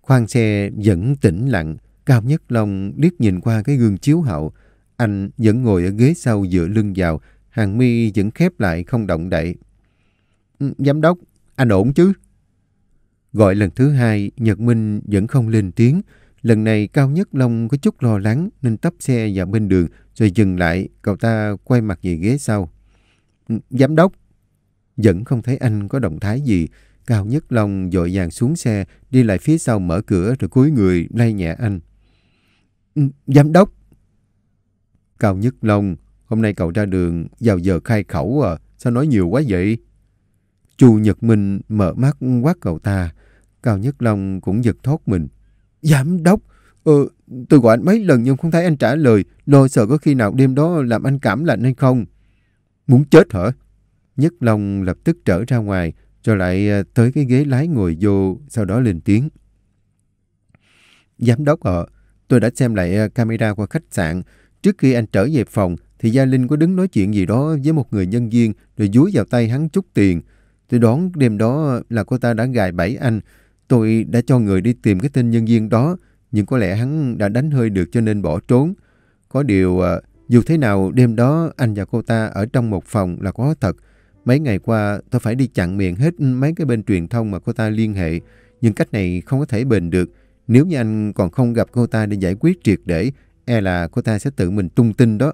Khoang xe vẫn tĩnh lặng. Cao Nhất Long liếc nhìn qua cái gương chiếu hậu. Anh vẫn ngồi ở ghế sau dựa lưng vào, hàng mi vẫn khép lại không động đậy. Giám đốc, anh ổn chứ? Gọi lần thứ hai, Nhật Minh vẫn không lên tiếng. Lần này Cao Nhất Long có chút lo lắng nên tấp xe vào bên đường rồi dừng lại. Cậu ta quay mặt về ghế sau. Giám đốc! Vẫn không thấy anh có động thái gì. Cao Nhất Long vội vàng xuống xe, đi lại phía sau mở cửa rồi cúi người lay nhẹ anh. Giám đốc! Cao Nhất Long, hôm nay cậu ra đường vào giờ khai khẩu à? Sao nói nhiều quá vậy? Chu Nhật Minh mở mắt quát cậu ta. Cao Nhất Long cũng giật thót mình. Giám đốc, tôi gọi anh mấy lần nhưng không thấy anh trả lời, lo sợ có khi nào đêm đó làm anh cảm lạnh hay không. Muốn chết hả? Nhất Long lập tức trở ra ngoài, rồi lại tới cái ghế lái ngồi vô, sau đó lên tiếng. Giám đốc ạ, tôi đã xem lại camera qua khách sạn. Trước khi anh trở về phòng thì Gia Linh có đứng nói chuyện gì đó với một người nhân viên rồi dúi vào tay hắn chút tiền. Tôi đoán đêm đó là cô ta đã gài bẫy anh. Tôi đã cho người đi tìm cái tên nhân viên đó, nhưng có lẽ hắn đã đánh hơi được cho nên bỏ trốn. Có điều, dù thế nào đêm đó anh và cô ta ở trong một phòng là có thật. Mấy ngày qua tôi phải đi chặn miệng hết mấy cái bên truyền thông mà cô ta liên hệ, nhưng cách này không có thể bền được. Nếu như anh còn không gặp cô ta để giải quyết triệt để, e là cô ta sẽ tự mình tung tin đó.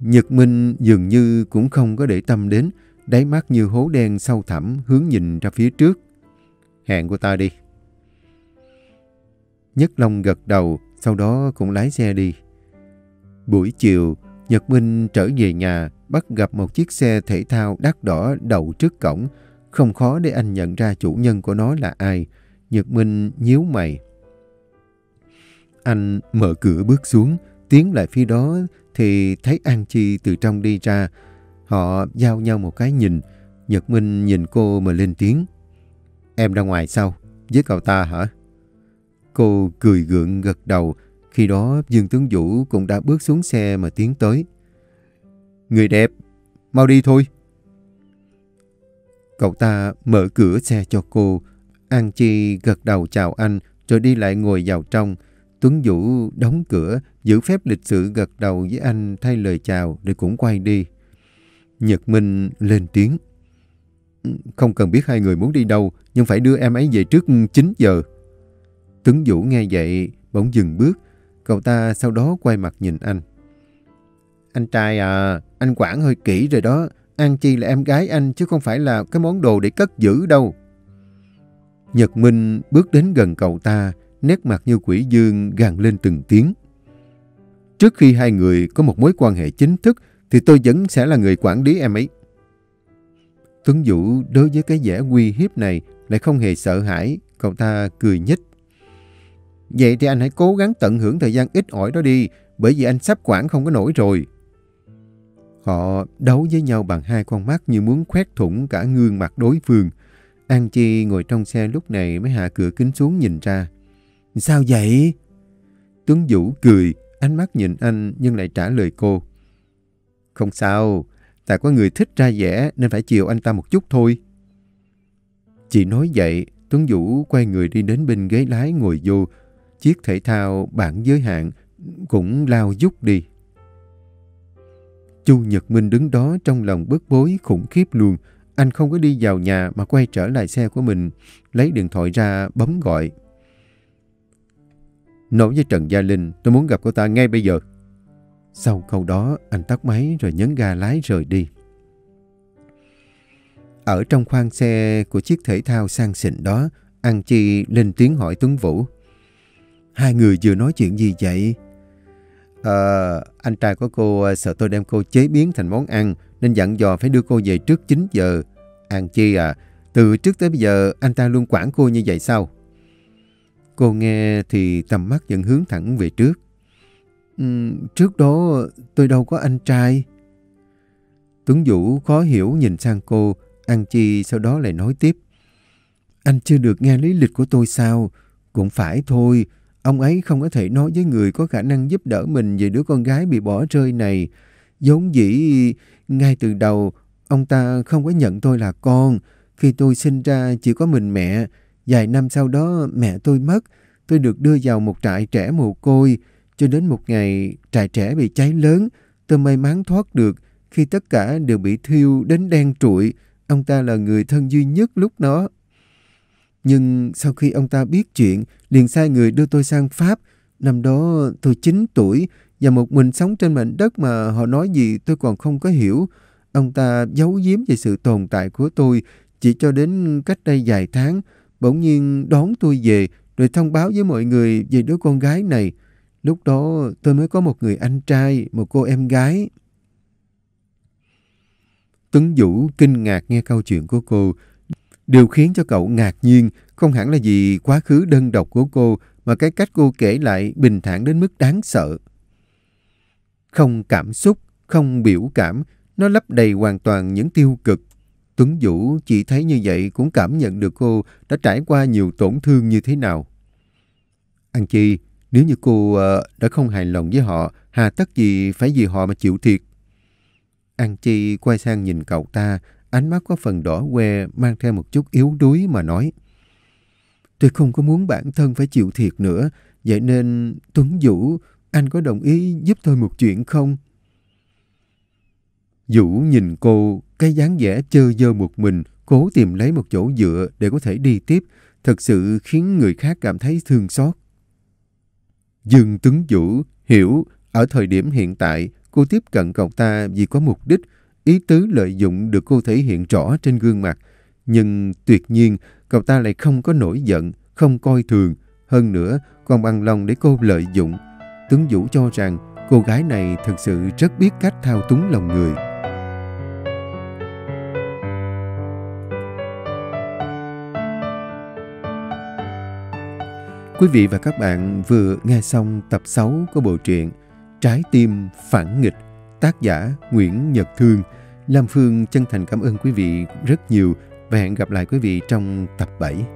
Nhật Minh dường như cũng không có để tâm đến, đáy mắt như hố đen sâu thẳm hướng nhìn ra phía trước. Hẹn cô ta đi. Nhất Long gật đầu, sau đó cũng lái xe đi. Buổi chiều, Nhật Minh trở về nhà, bắt gặp một chiếc xe thể thao đắt đỏ đậu trước cổng. Không khó để anh nhận ra chủ nhân của nó là ai. Nhật Minh nhíu mày. Anh mở cửa bước xuống, tiến lại phía đó thì thấy An Chi từ trong đi ra. Họ giao nhau một cái nhìn. Nhật Minh nhìn cô mà lên tiếng. Em ra ngoài sao? Với cậu ta hả? Cô cười gượng gật đầu. Khi đó Dương Tuấn Vũ cũng đã bước xuống xe mà tiến tới. Người đẹp, mau đi thôi. Cậu ta mở cửa xe cho cô. An Chi gật đầu chào anh rồi đi lại ngồi vào trong. Tuấn Vũ đóng cửa, giữ phép lịch sự gật đầu với anh thay lời chào rồi cũng quay đi. Nhật Minh lên tiếng. Không cần biết hai người muốn đi đâu, nhưng phải đưa em ấy về trước 9 giờ. Tuấn Vũ nghe vậy bỗng dừng bước. Cậu ta sau đó quay mặt nhìn anh. Anh trai à, anh quản hơi kỹ rồi đó. An Chi là em gái anh chứ không phải là cái món đồ để cất giữ đâu. Nhật Minh bước đến gần cậu ta, nét mặt như quỷ dương gằn lên từng tiếng. Trước khi hai người có một mối quan hệ chính thức thì tôi vẫn sẽ là người quản lý em ấy. Tuấn Vũ đối với cái vẻ uy hiếp này lại không hề sợ hãi, cậu ta cười nhích. Vậy thì anh hãy cố gắng tận hưởng thời gian ít ỏi đó đi, bởi vì anh sắp quản không có nổi rồi. Họ đấu với nhau bằng hai con mắt như muốn khoét thủng cả gương mặt đối phương. An Chi ngồi trong xe lúc này mới hạ cửa kính xuống nhìn ra. Sao vậy? Tuấn Vũ cười, ánh mắt nhìn anh nhưng lại trả lời cô. Không sao, tại có người thích ra vẻ nên phải chiều anh ta một chút thôi. Chị nói vậy, Tuấn Vũ quay người đi đến bên ghế lái ngồi vô. Chiếc thể thao bản giới hạn cũng lao dút đi. Chu Nhật Minh đứng đó trong lòng bức bối khủng khiếp luôn. Anh không có đi vào nhà mà quay trở lại xe của mình, lấy điện thoại ra bấm gọi. Nói với Trần Gia Linh, tôi muốn gặp cô ta ngay bây giờ. Sau câu đó, anh tắt máy rồi nhấn ga lái rời đi. Ở trong khoang xe của chiếc thể thao sang xịn đó, An Chi lên tiếng hỏi Tuấn Vũ. Hai người vừa nói chuyện gì vậy? Anh trai của cô sợ tôi đem cô chế biến thành món ăn nên dặn dò phải đưa cô về trước 9 giờ. An Chi à, từ trước tới bây giờ anh ta luôn quản cô như vậy sao? Cô nghe thì tầm mắt vẫn hướng thẳng về trước. Trước đó tôi đâu có anh trai. Tuấn Vũ khó hiểu nhìn sang cô. An Chi sau đó lại nói tiếp. Anh chưa được nghe lý lịch của tôi sao? Cũng phải thôi. Ông ấy không có thể nói với người có khả năng giúp đỡ mình về đứa con gái bị bỏ rơi này. Vốn dĩ ngay từ đầu, ông ta không có nhận tôi là con. Khi tôi sinh ra chỉ có mình mẹ. Vài năm sau đó mẹ tôi mất. Tôi được đưa vào một trại trẻ mồ côi. Cho đến một ngày trại trẻ bị cháy lớn. Tôi may mắn thoát được khi tất cả đều bị thiêu đến đen trụi. Ông ta là người thân duy nhất lúc đó. Nhưng sau khi ông ta biết chuyện, liền sai người đưa tôi sang Pháp. Năm đó tôi 9 tuổi và một mình sống trên mảnh đất mà họ nói gì tôi còn không có hiểu. Ông ta giấu giếm về sự tồn tại của tôi chỉ cho đến cách đây vài tháng. Bỗng nhiên đón tôi về rồi thông báo với mọi người về đứa con gái này. Lúc đó tôi mới có một người anh trai, một cô em gái. Tuấn Vũ kinh ngạc nghe câu chuyện của cô. Điều khiến cho cậu ngạc nhiên không hẳn là vì quá khứ đơn độc của cô mà cái cách cô kể lại bình thản đến mức đáng sợ. Không cảm xúc, không biểu cảm, nó lấp đầy hoàn toàn những tiêu cực. Tuấn Vũ chỉ thấy như vậy cũng cảm nhận được cô đã trải qua nhiều tổn thương như thế nào. An Chi, nếu như cô đã không hài lòng với họ, hà tất gì phải vì họ mà chịu thiệt. An Chi quay sang nhìn cậu ta, ánh mắt có phần đỏ que mang theo một chút yếu đuối mà nói. Tôi không có muốn bản thân phải chịu thiệt nữa, vậy nên Tuấn Vũ, anh có đồng ý giúp tôi một chuyện không? Vũ nhìn cô, cái dáng vẻ chơ vơ một mình, cố tìm lấy một chỗ dựa để có thể đi tiếp, thật sự khiến người khác cảm thấy thương xót. Dương Tuấn Vũ hiểu ở thời điểm hiện tại cô tiếp cận cậu ta vì có mục đích, ý tứ lợi dụng được cô thể hiện rõ trên gương mặt. Nhưng tuyệt nhiên cậu ta lại không có nổi giận, không coi thường, hơn nữa còn bằng lòng để cô lợi dụng. Tuấn Vũ cho rằng cô gái này thực sự rất biết cách thao túng lòng người. Quý vị và các bạn vừa nghe xong tập 6 của bộ truyện Trái tim phản nghịch, tác giả Nguyễn Nhật Thương. Lam Phương chân thành cảm ơn quý vị rất nhiều và hẹn gặp lại quý vị trong tập 7.